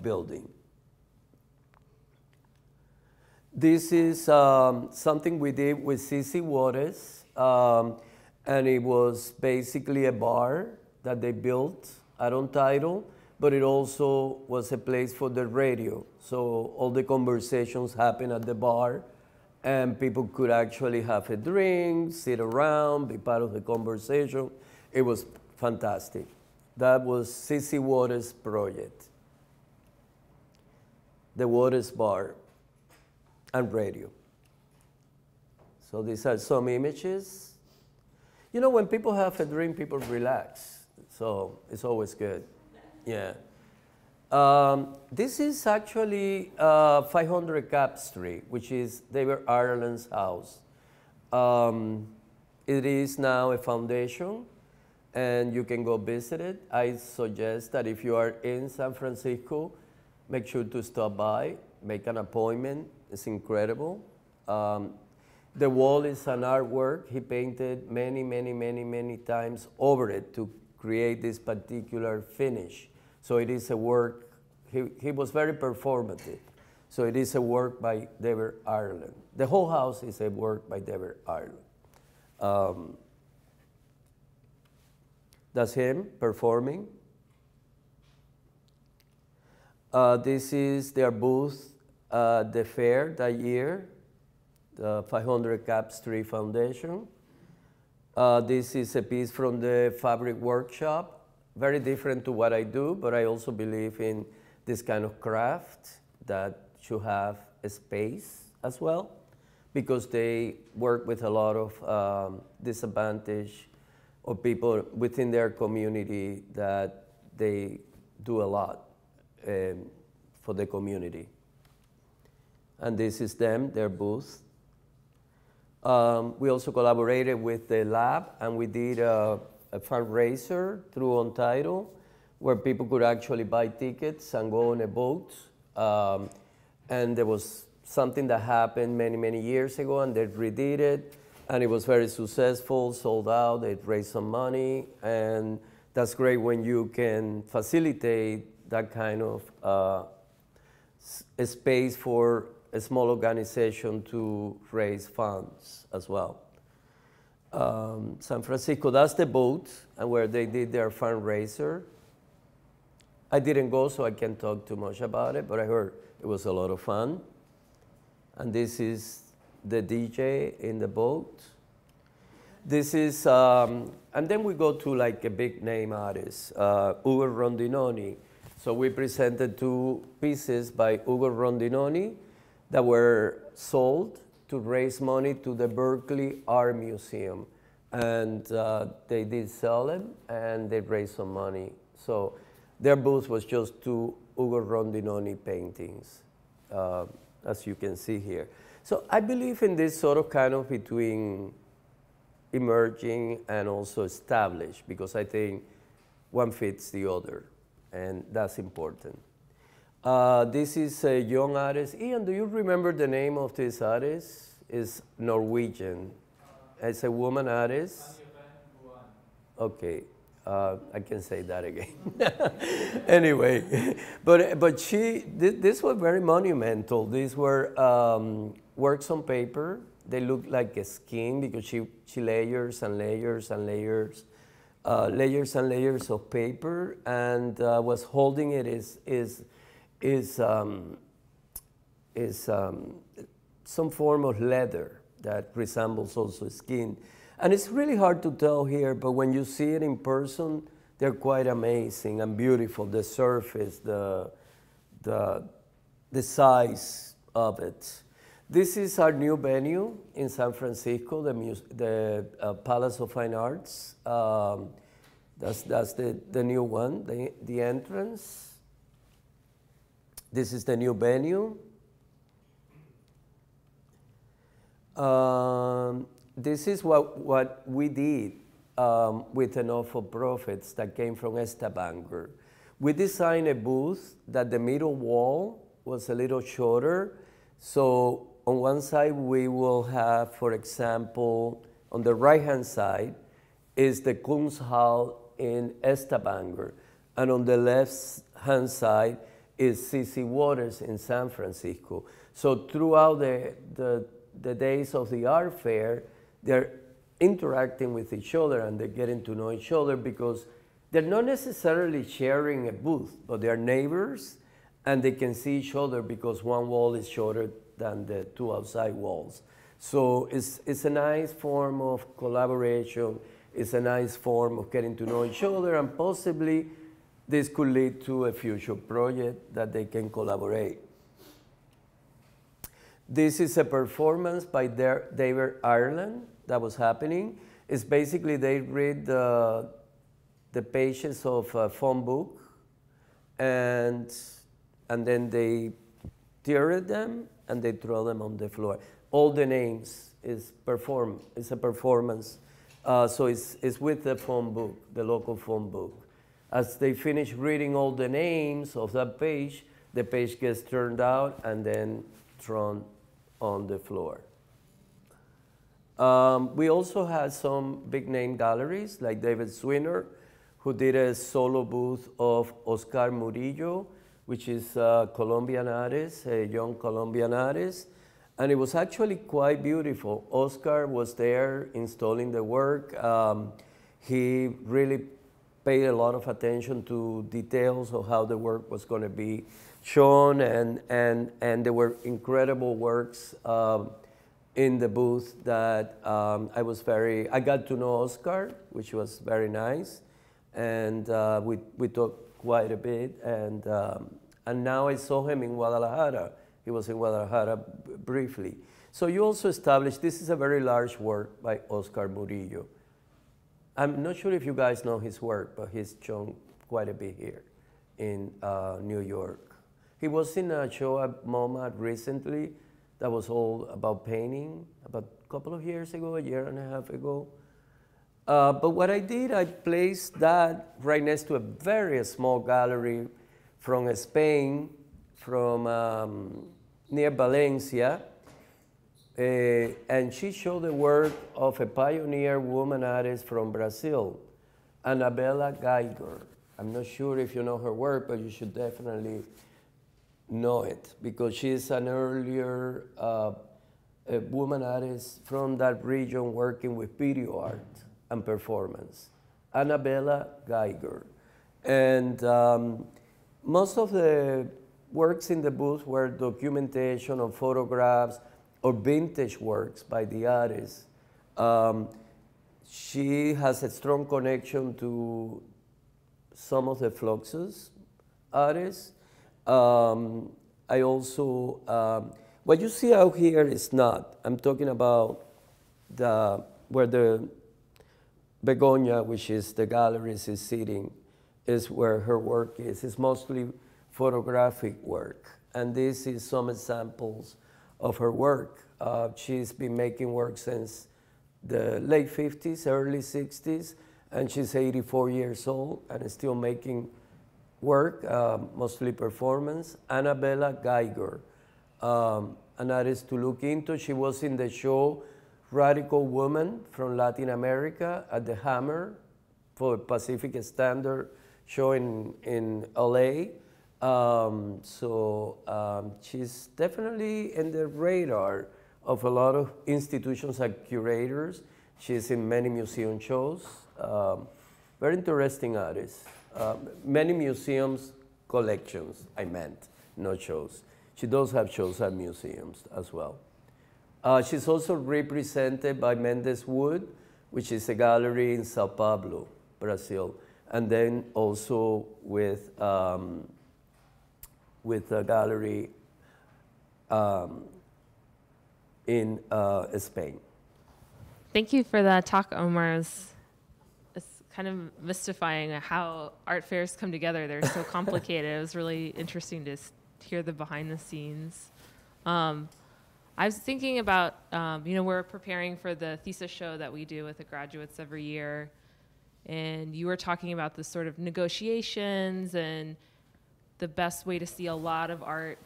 building. This is something we did with C.C. Waters, and it was basically a bar that they built at Untitled, but it also was a place for the radio. So all the conversations happened at the bar, and people could actually have a drink, sit around, be part of the conversation. It was fantastic. That was C.C. Waters' project, the Waters Bar and radio. So these are some images. You know, when people have a dream, people relax. So it's always good. Yeah. This is actually 500 Cap Street, which is David Ireland's house. It is now a foundation, and you can go visit it. I suggest that if you are in San Francisco, make sure to stop by, make an appointment. It's incredible. The wall is an artwork. He painted many, many, many, many times over it to create this particular finish. So it is a work. He was very performative. So it is a work by David Ireland. The whole house is a work by David Ireland. That's him performing. This is their booth. The fair that year, the 500 Cap Street Foundation. This is a piece from the Fabric Workshop, very different to what I do, but I also believe in this kind of craft that should have a space as well, because they work with a lot of disadvantage or people within their community, that they do a lot for the community. And this is them, their booth. We also collaborated with the lab, and we did a fundraiser through Untitled, where people could actually buy tickets and go on a boat. And there was something that happened many, many years ago, and they redid it. And it was very successful, sold out, it raised some money, and that's great when you can facilitate that kind of space for a small organization to raise funds as well. San Francisco, that's the boat, and where they did their fundraiser. I didn't go, so I can't talk too much about it, but I heard it was a lot of fun. And this is the DJ in the boat. This is, and then we go to like a big name artist, Ugo Rondinoni. So we presented two pieces by Ugo Rondinoni that were sold to raise money to the Berkeley Art Museum. And they did sell them, and they raised some money. So their booth was just two Ugo Rondinoni paintings, as you can see here. So I believe in this sort of kind of between emerging and also established, because I think one fits the other, and that's important. This is a young artist. Ian, do you remember the name of this artist? It's Norwegian. It's a woman artist. Okay, I can say that again. Anyway, but she, this was very monumental. These were works on paper. They looked like a skin because she layers and layers and layers. Layers and layers of paper, and was holding it is some form of leather that resembles also skin. And it's really hard to tell here, but when you see it in person, they're quite amazing and beautiful. The surface, the size of it. This is our new venue in San Francisco, the Palace of Fine Arts. That's the new one, the entrance. This is the new venue. This is what we did with a not-for-profit that came from Stavanger. We designed a booth that the middle wall was a little shorter. So on one side, we will have, for example, on the right-hand side is the Kunsthall in Stavanger. And on the left-hand side is C.C. Waters in San Francisco. So throughout the days of the art fair, they're interacting with each other and they're getting to know each other because they're not necessarily sharing a booth, but they're neighbors and they can see each other because one wall is shorter than the two outside walls. So it's a nice form of collaboration. It's a nice form of getting to know each other, and possibly this could lead to a future project that they can collaborate. This is a performance by David Ireland that was happening. It's basically they read the pages of a phone book, and then they tear at them and they throw them on the floor. All the names is performed. It's a performance. So it's with the phone book, the local phone book. As they finish reading all the names of that page, the page gets turned out and then thrown on the floor. We also had some big name galleries like David Swinner, who did a solo booth of Oscar Murillo, which is a Colombian artist, a young Colombian artist. And it was actually quite beautiful. Oscar was there installing the work. He really paid a lot of attention to details of how the work was going to be shown. And there were incredible works in the booth that I got to know Oscar, which was very nice. And we talked quite a bit, and now I saw him in Guadalajara. He was in Guadalajara briefly. So you also established, this is a very large work by Oscar Murillo. I'm not sure if you guys know his work, but he's shown quite a bit here in New York. He was in a show at MoMA recently that was all about painting, about a couple of years ago, a year and a half ago. But what I did, I placed that right next to a very small gallery from Spain, from near Valencia, and she showed the work of a pioneer woman artist from Brazil, Anna Bella Geiger. I'm not sure if you know her work, but you should definitely know it, because she's an earlier woman artist from that region working with video art and performance. Anna Bella Geiger. And most of the works in the booth were documentation of photographs or vintage works by the artist. She has a strong connection to some of the Fluxus artists. I also, what you see out here is not, I'm talking about the, where the Begonia, which is the galleries, is sitting, is where her work is. It's mostly photographic work. And this is some examples of her work. She's been making work since the late 50s, early 60s, and she's 84 years old and is still making work, mostly performance. Anna Bella Geiger, an artist to look into. She was in the show Radical Woman from Latin America at the Hammer for Pacific Standard show in LA. She's definitely in the radar of a lot of institutions and curators. She's in many museum shows. Very interesting artist. Many museums, collections, I meant, not shows. She does have shows at museums as well. She's also represented by Mendes Wood, which is a gallery in Sao Paulo, Brazil. And then also with a gallery in Spain. Thank you for that talk, Omar. It's kind of mystifying how art fairs come together. They're so complicated. It was really interesting to hear the behind the scenes. I was thinking about, you know, we're preparing for the thesis show that we do with the graduates every year. And you were talking about the sort of negotiations and the best way to see a lot of art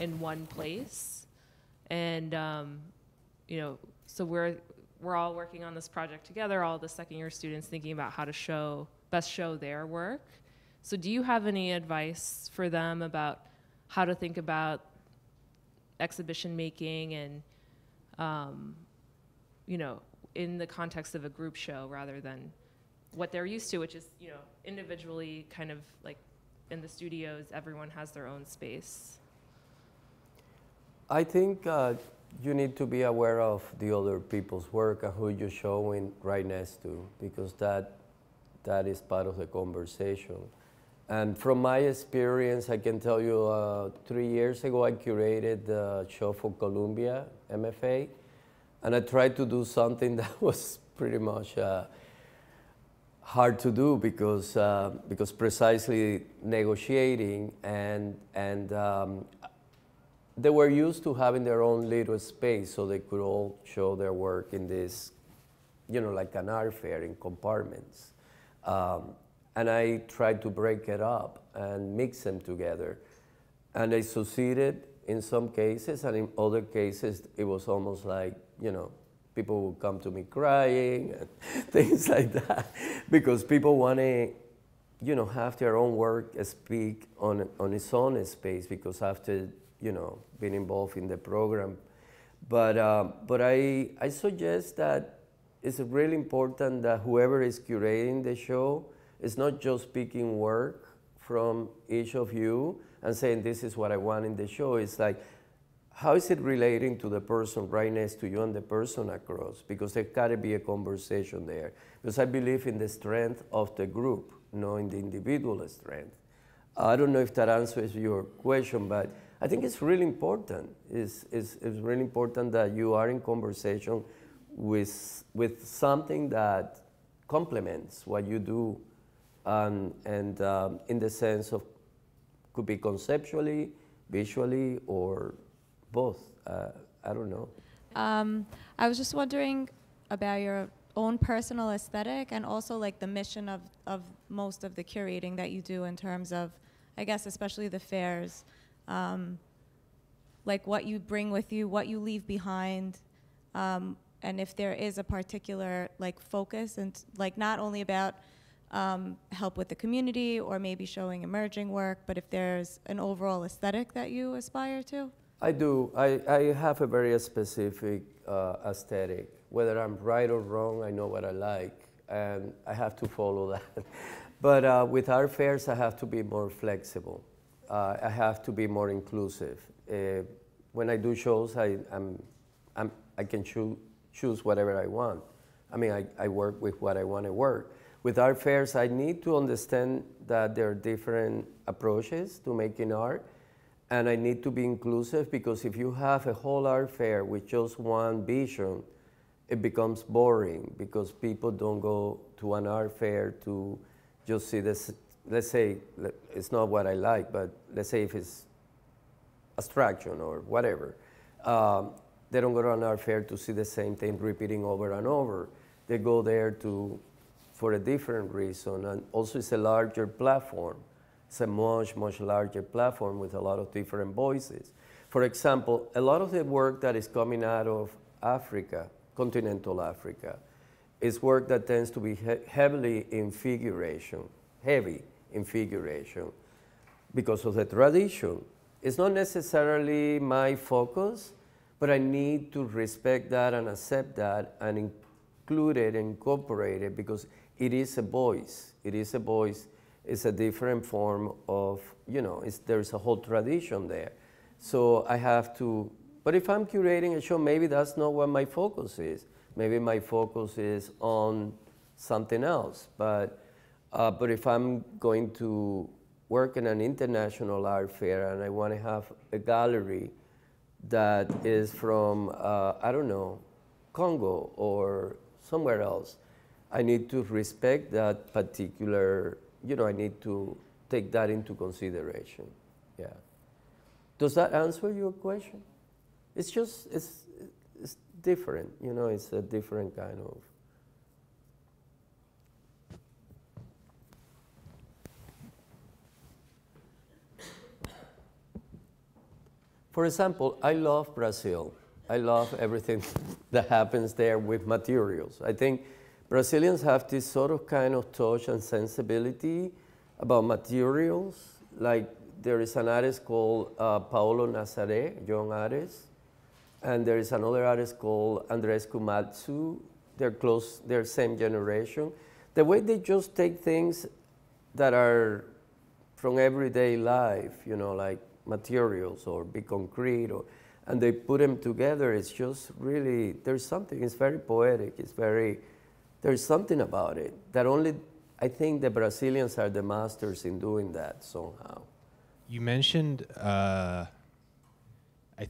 in one place. And, you know, so we're all working on this project together, all the second year students thinking about how to show, best show their work. So do you have any advice for them about how to think about exhibition making and, you know, in the context of a group show rather than what they're used to, which is, you know, individually kind of like in the studios, everyone has their own space? I think you need to be aware of the other people's work and who you're showing right next to, because that is part of the conversation. And from my experience, I can tell you 3 years ago, I curated the show for Columbia MFA, and I tried to do something that was pretty much hard to do because precisely negotiating and they were used to having their own little space, so they could all show their work in this, you know, like an art fair in compartments. And I tried to break it up and mix them together, and I succeeded in some cases, and in other cases it was almost like, you know, people would come to me crying and things like that, because people want to, you know, have their own work speak on its own space, because after, you know, being involved in the program. But I suggest that it's really important that whoever is curating the show is not just picking work from each of you and saying, this is what I want in the show. It's like, how is it relating to the person right next to you and the person across? Because there's got to be a conversation there. Because I believe in the strength of the group, not in the individual strength. I don't know if that answers your question, but I think it's really important. It's really important that you are in conversation with something that complements what you do, and in the sense of, could be conceptually, visually, or both. I don't know. I was just wondering about your own personal aesthetic and also like the mission of most of the curating that you do in terms of, I guess, especially the fairs, like what you bring with you, what you leave behind, and if there is a particular like focus and like not only about help with the community or maybe showing emerging work, but if there's an overall aesthetic that you aspire to? I do. I have a very specific aesthetic. Whether I'm right or wrong, I know what I like, and I have to follow that. But with art fairs, I have to be more flexible. I have to be more inclusive. When I do shows, I can choose whatever I want. I mean, I work with what I want to work. With art fairs, I need to understand that there are different approaches to making art, and I need to be inclusive, because if you have a whole art fair with just one vision, it becomes boring, because people don't go to an art fair to just see this. Let's say it's not what I like, but let's say if it's abstraction or whatever, they don't go to an art fair to see the same thing repeating over and over. They go there to for a different reason, and also it's a larger platform. It's a much, much larger platform with a lot of different voices. For example, a lot of the work that is coming out of Africa, continental Africa, is work that tends to be heavily in figuration, heavy in figuration, because of the tradition. It's not necessarily my focus, but I need to respect that and accept that and include it, incorporate it, because it is a voice. It is a voice. It's a different form of, you know, there's a whole tradition there. So I have to, but if I'm curating a show, maybe that's not what my focus is. Maybe my focus is on something else. But if I'm going to work in an international art fair and I want to have a gallery that is from, I don't know, Congo or somewhere else, I need to respect that particular, you know, I need to take that into consideration, yeah. Does that answer your question? It's just, it's different, you know, it's a different kind of. For example, I love Brazil. I love everything that happens there with materials. I think Brazilians have this sort of kind of touch and sensibility about materials. Like there is an artist called Paulo Nazaré, young artist, and there is another artist called Andrés Komatsu. They're close, they're same generation. The way they just take things that are from everyday life, you know, like materials or be concrete, or, and they put them together, it's just really, there's something, it's very poetic, it's very, there's something about it that only, I think the Brazilians are the masters in doing that somehow. You mentioned, I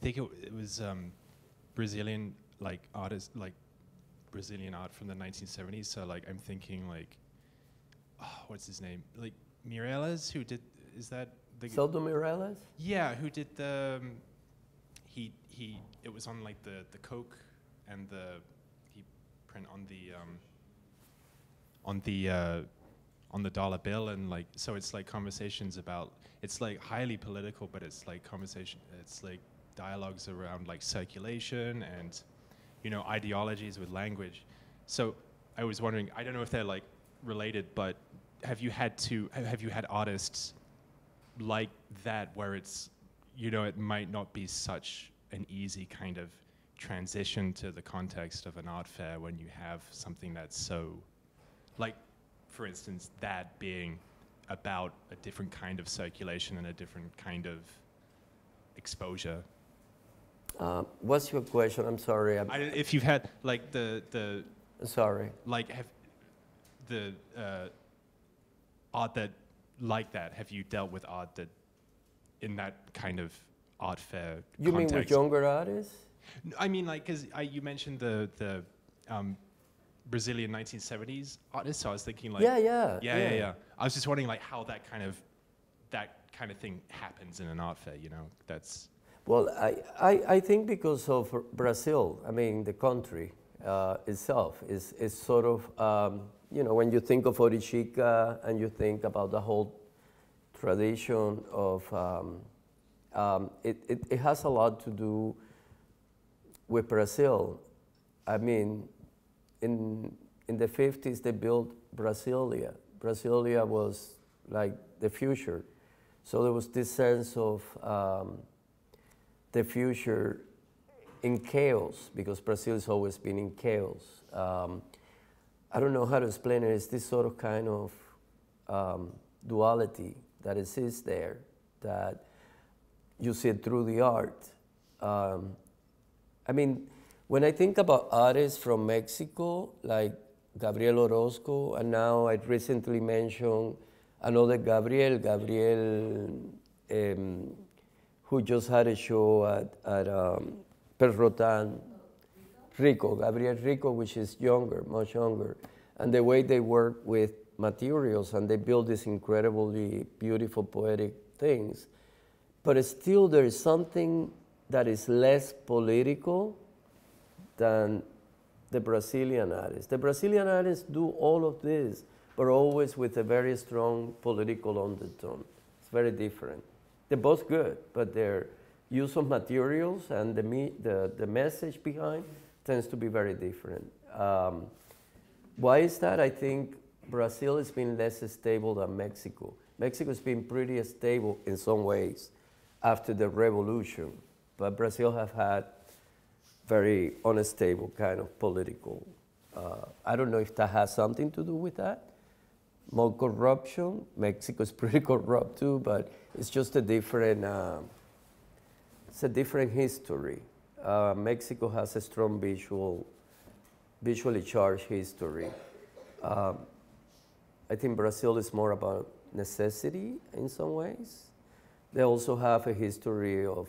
think it was Brazilian, like artists, like Brazilian art from the 1970s. So like, I'm thinking like, oh, what's his name? Like Mireles, who did, is that? The Celso Mireles? Yeah, who did the, it was on like the Coke and the, he print on the, on the dollar bill, and like, so it's like conversations about, it's like highly political, but it's like conversation, it's like dialogues around like circulation and, you know, ideologies with language. So I was wondering, I don't know if they're like related, but have you had artists like that where it's, you know, it might not be such an easy kind of transition to the context of an art fair when you have something that's so, like, for instance, that being about a different kind of circulation and a different kind of exposure. What's your question? I'm sorry. If you've had, like, the sorry. Like, have the art that, like that, have you dealt with art that, in that kind of art fair you context? Mean with younger artists? I mean, like, because you mentioned the Brazilian 1970s artists, so I was thinking like... Yeah. I was just wondering like how that kind of thing happens in an art fair, you know, that's... Well, I think because of Brazil, I mean, the country itself is sort of, you know, when you think of Orichica and you think about the whole tradition of, it has a lot to do with Brazil. I mean, in the 50s, they built Brasilia. Brasilia was like the future. So there was this sense of the future in chaos, because Brazil has always been in chaos. I don't know how to explain it. It's this sort of kind of duality that exists there, that you see it through the art. I mean, when I think about artists from Mexico, like Gabriel Orozco, and now I recently mentioned another Gabriel, who just had a show at Perrotan, Rico, Gabriel Rico, which is younger, much younger. And the way they work with materials, and they build these incredibly beautiful poetic things. But still there is something that is less political than the Brazilian artists. The Brazilian artists do all of this, but always with a very strong political undertone. It's very different. They're both good, but their use of materials and the message behind tends to be very different. Why is that? I think Brazil has been less stable than Mexico. Mexico's been pretty stable in some ways after the revolution, but Brazil have had very unstable kind of political. I don't know if that has something to do with that. More corruption. Mexico is pretty corrupt too, but it's just a different history. Mexico has a strong visually charged history. I think Brazil is more about necessity in some ways. They also have a history of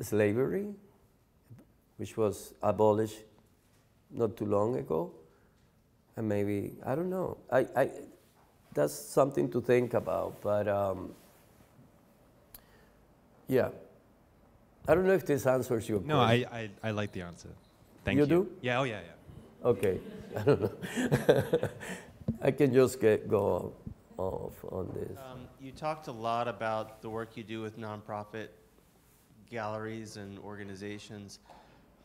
slavery, which was abolished not too long ago. And maybe, I don't know. That's something to think about, but yeah. I don't know if this answers your question. No, I like the answer. Thank you. You do? Yeah, oh yeah, yeah. Okay, I don't know. I can just go off on this. You talked a lot about the work you do with nonprofit galleries and organizations,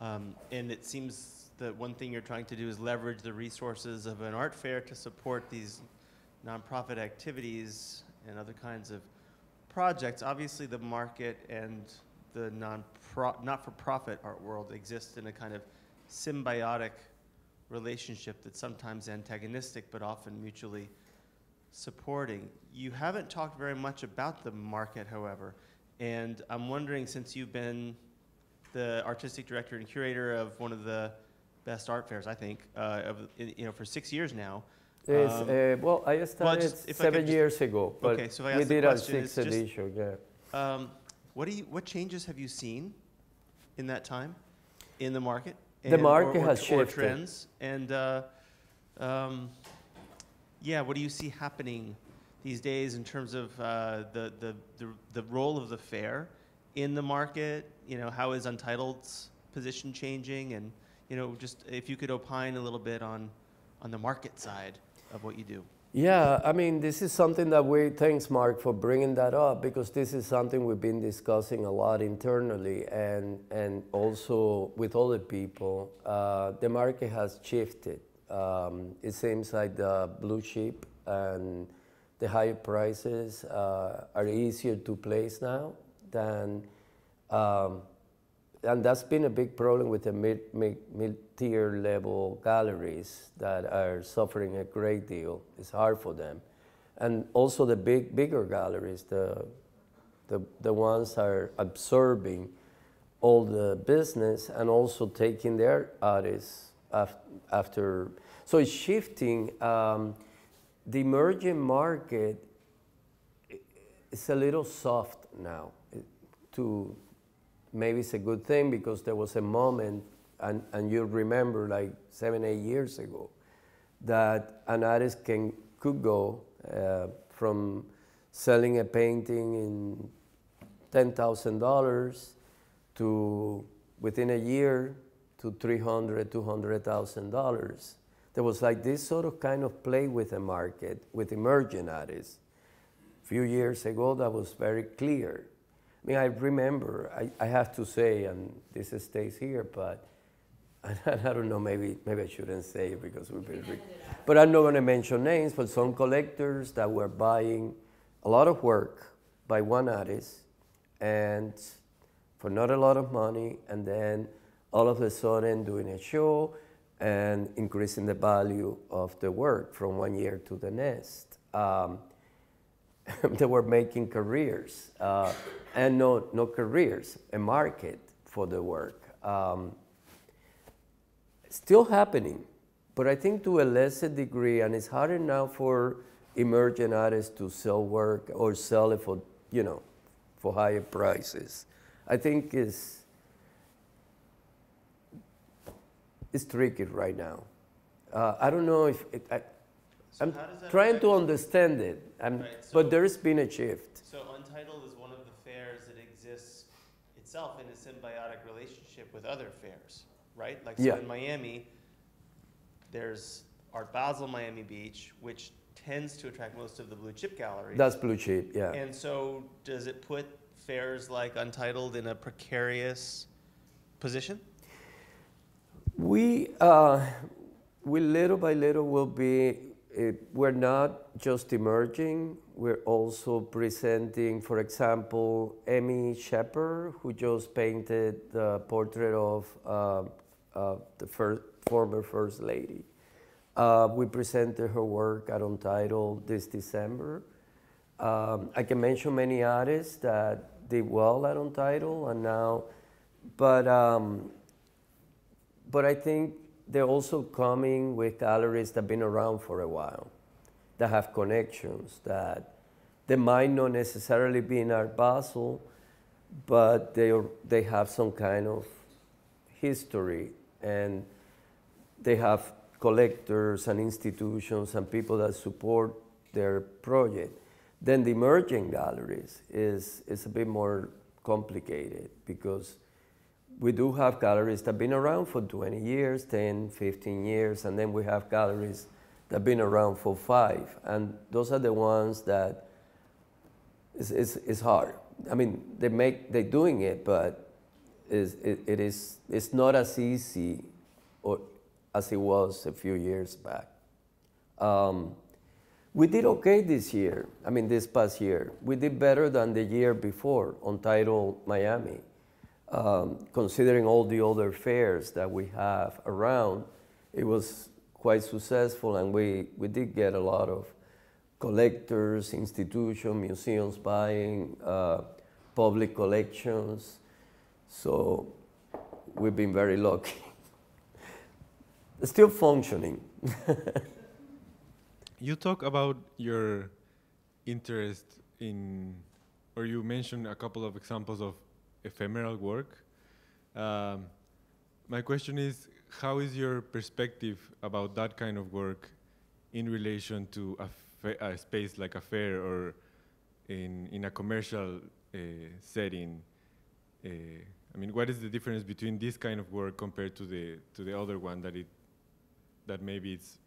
and it seems the one thing you're trying to do is leverage the resources of an art fair to support these nonprofit activities and other kinds of projects. Obviously, the market and the not-for-profit art world exist in a kind of symbiotic relationship that's sometimes antagonistic, but often mutually supporting. You haven't talked very much about the market, however, and I'm wondering, since you've been the artistic director and curator of one of the best art fairs, I think, for 6 years now. Yes, well, I started 7 years ago, but okay, so we did our sixth edition. Yeah. What changes have you seen in that time in the market? The market has shifted. Or trends, and yeah, what do you see happening these days in terms of the role of the fair in the market? You know, how is Untitled's position changing? And you know, just if you could opine a little bit on the market side of what you do. Yeah, I mean, this is something that we, thanks Mark for bringing that up, because this is something we've been discussing a lot internally and also with other people. The market has shifted. It seems like the blue chip and the higher prices are easier to place now than and that's been a big problem with the mid-tier level galleries that are suffering a great deal. It's hard for them. And also the bigger galleries, the ones are absorbing all the business and also taking their artists after. So it's shifting. The emerging market is a little soft now. Maybe it's a good thing, because there was a moment, and you remember like 7, 8 years ago, that an artist could go from selling a painting in $10,000 to, within a year, to $300,000, $200,000. There was like this sort of kind of play with the market, with emerging artists. A few years ago, that was very clear. I mean, I remember, I have to say, and this stays here, but I don't know, maybe I shouldn't say it because we've been, but I'm not going to mention names, but some collectors that were buying a lot of work by one artist and for not a lot of money, and then all of a sudden doing a show and increasing the value of the work from one year to the next. They were making careers, and no careers, a market for the work. Still happening, but I think to a lesser degree, and it's harder now for emerging artists to sell work or sell it for, you know, for higher prices. I think it's tricky right now. I don't know if it, I'm trying to understand it, but there has been a shift. So Untitled is one of the fairs that exists itself in a symbiotic relationship with other fairs, right? Like, so yeah. In Miami, there's Art Basel Miami Beach, which tends to attract most of the blue chip galleries. That's blue chip, yeah. And so does it put fairs like Untitled in a precarious position? We little by little will be, we're not just emerging, we're also presenting, for example, Emmy Shepard, who just painted the portrait of the former First Lady. We presented her work at Untitled this December. I can mention many artists that did well at Untitled and now, but I think they're also coming with galleries that have been around for a while, that have connections, that they might not necessarily be in Art Basel, but they have some kind of history, and they have collectors and institutions and people that support their project. Then the emerging galleries is a bit more complicated, because we do have galleries that have been around for 20 years, 10, 15 years, and then we have galleries that have been around for 5. And those are the ones that it's hard. I mean, they're doing it, but it's not as easy or as it was a few years back. We did okay this year. I mean, this past year. We did better than the year before, Untitled Miami. Considering all the other fairs that we have around, it was quite successful, and we did get a lot of collectors, institutions, museums buying, public collections. So we've been very lucky. Still functioning. You talk about your interest in, or you mentioned a couple of examples of ephemeral work. My question is, how is your perspective about that kind of work in relation to a space like a fair, or in a commercial setting? I mean, what is the difference between this kind of work compared to the other one, that maybe it's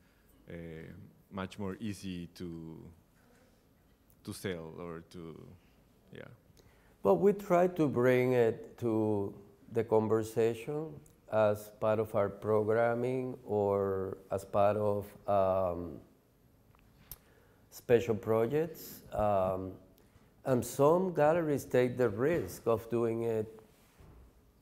much more easy to sell or to, yeah? Well, we try to bring it to the conversation as part of our programming or as part of special projects. And some galleries take the risk of doing it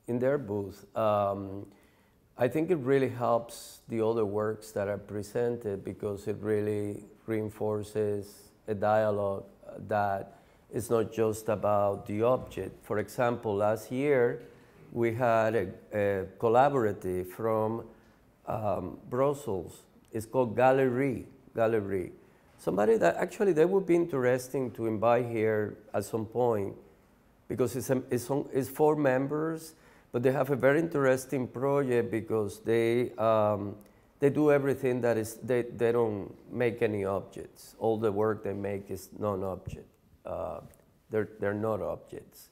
in their booth. I think it really helps the other works that are presented, because it really reinforces a dialogue that it's not just about the object. For example, last year, we had a collaborative from Brussels. It's called Gallery. Somebody that actually they would be interesting to invite here at some point, because it's 4 members, but they have a very interesting project, because they do everything that is, they don't make any objects. All the work they make is non-object. They're not objects,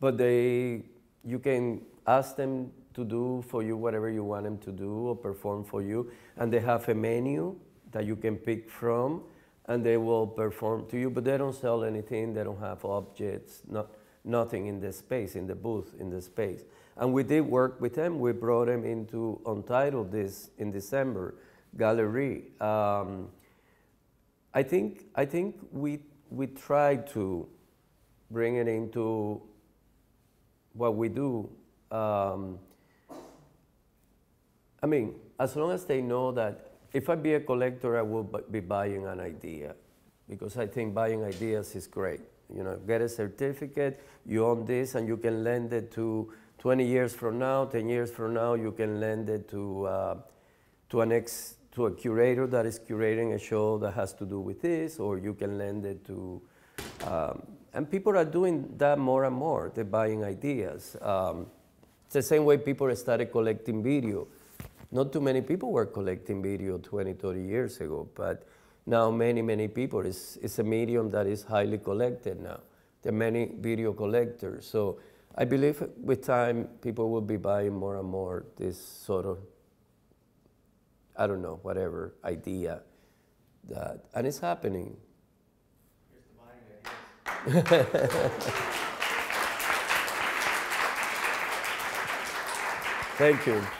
but you can ask them to do for you whatever you want them to do or perform for you, and they have a menu that you can pick from, and they will perform to you, but they don't sell anything, they don't have objects, nothing in the space, in the booth, in the space. And we did work with them. We brought them into Untitled this in December gallery. I think we tried to bring it into what we do. I mean, as long as they know that if I be a collector, I will be buying an idea, because I think buying ideas is great. You know, get a certificate, you own this, and you can lend it to 20 years from now, 10 years from now, you can lend it to a curator that is curating a show that has to do with this, or you can lend it to, and people are doing that more and more. They're buying ideas. It's the same way people started collecting video. Not too many people were collecting video 20, 30 years ago, but now many, many people. It's a medium that is highly collected now. There are many video collectors. So I believe with time, people will be buying more and more this sort of, I don't know, whatever idea that, and it's happening. Here's the buying ideas. Thank you.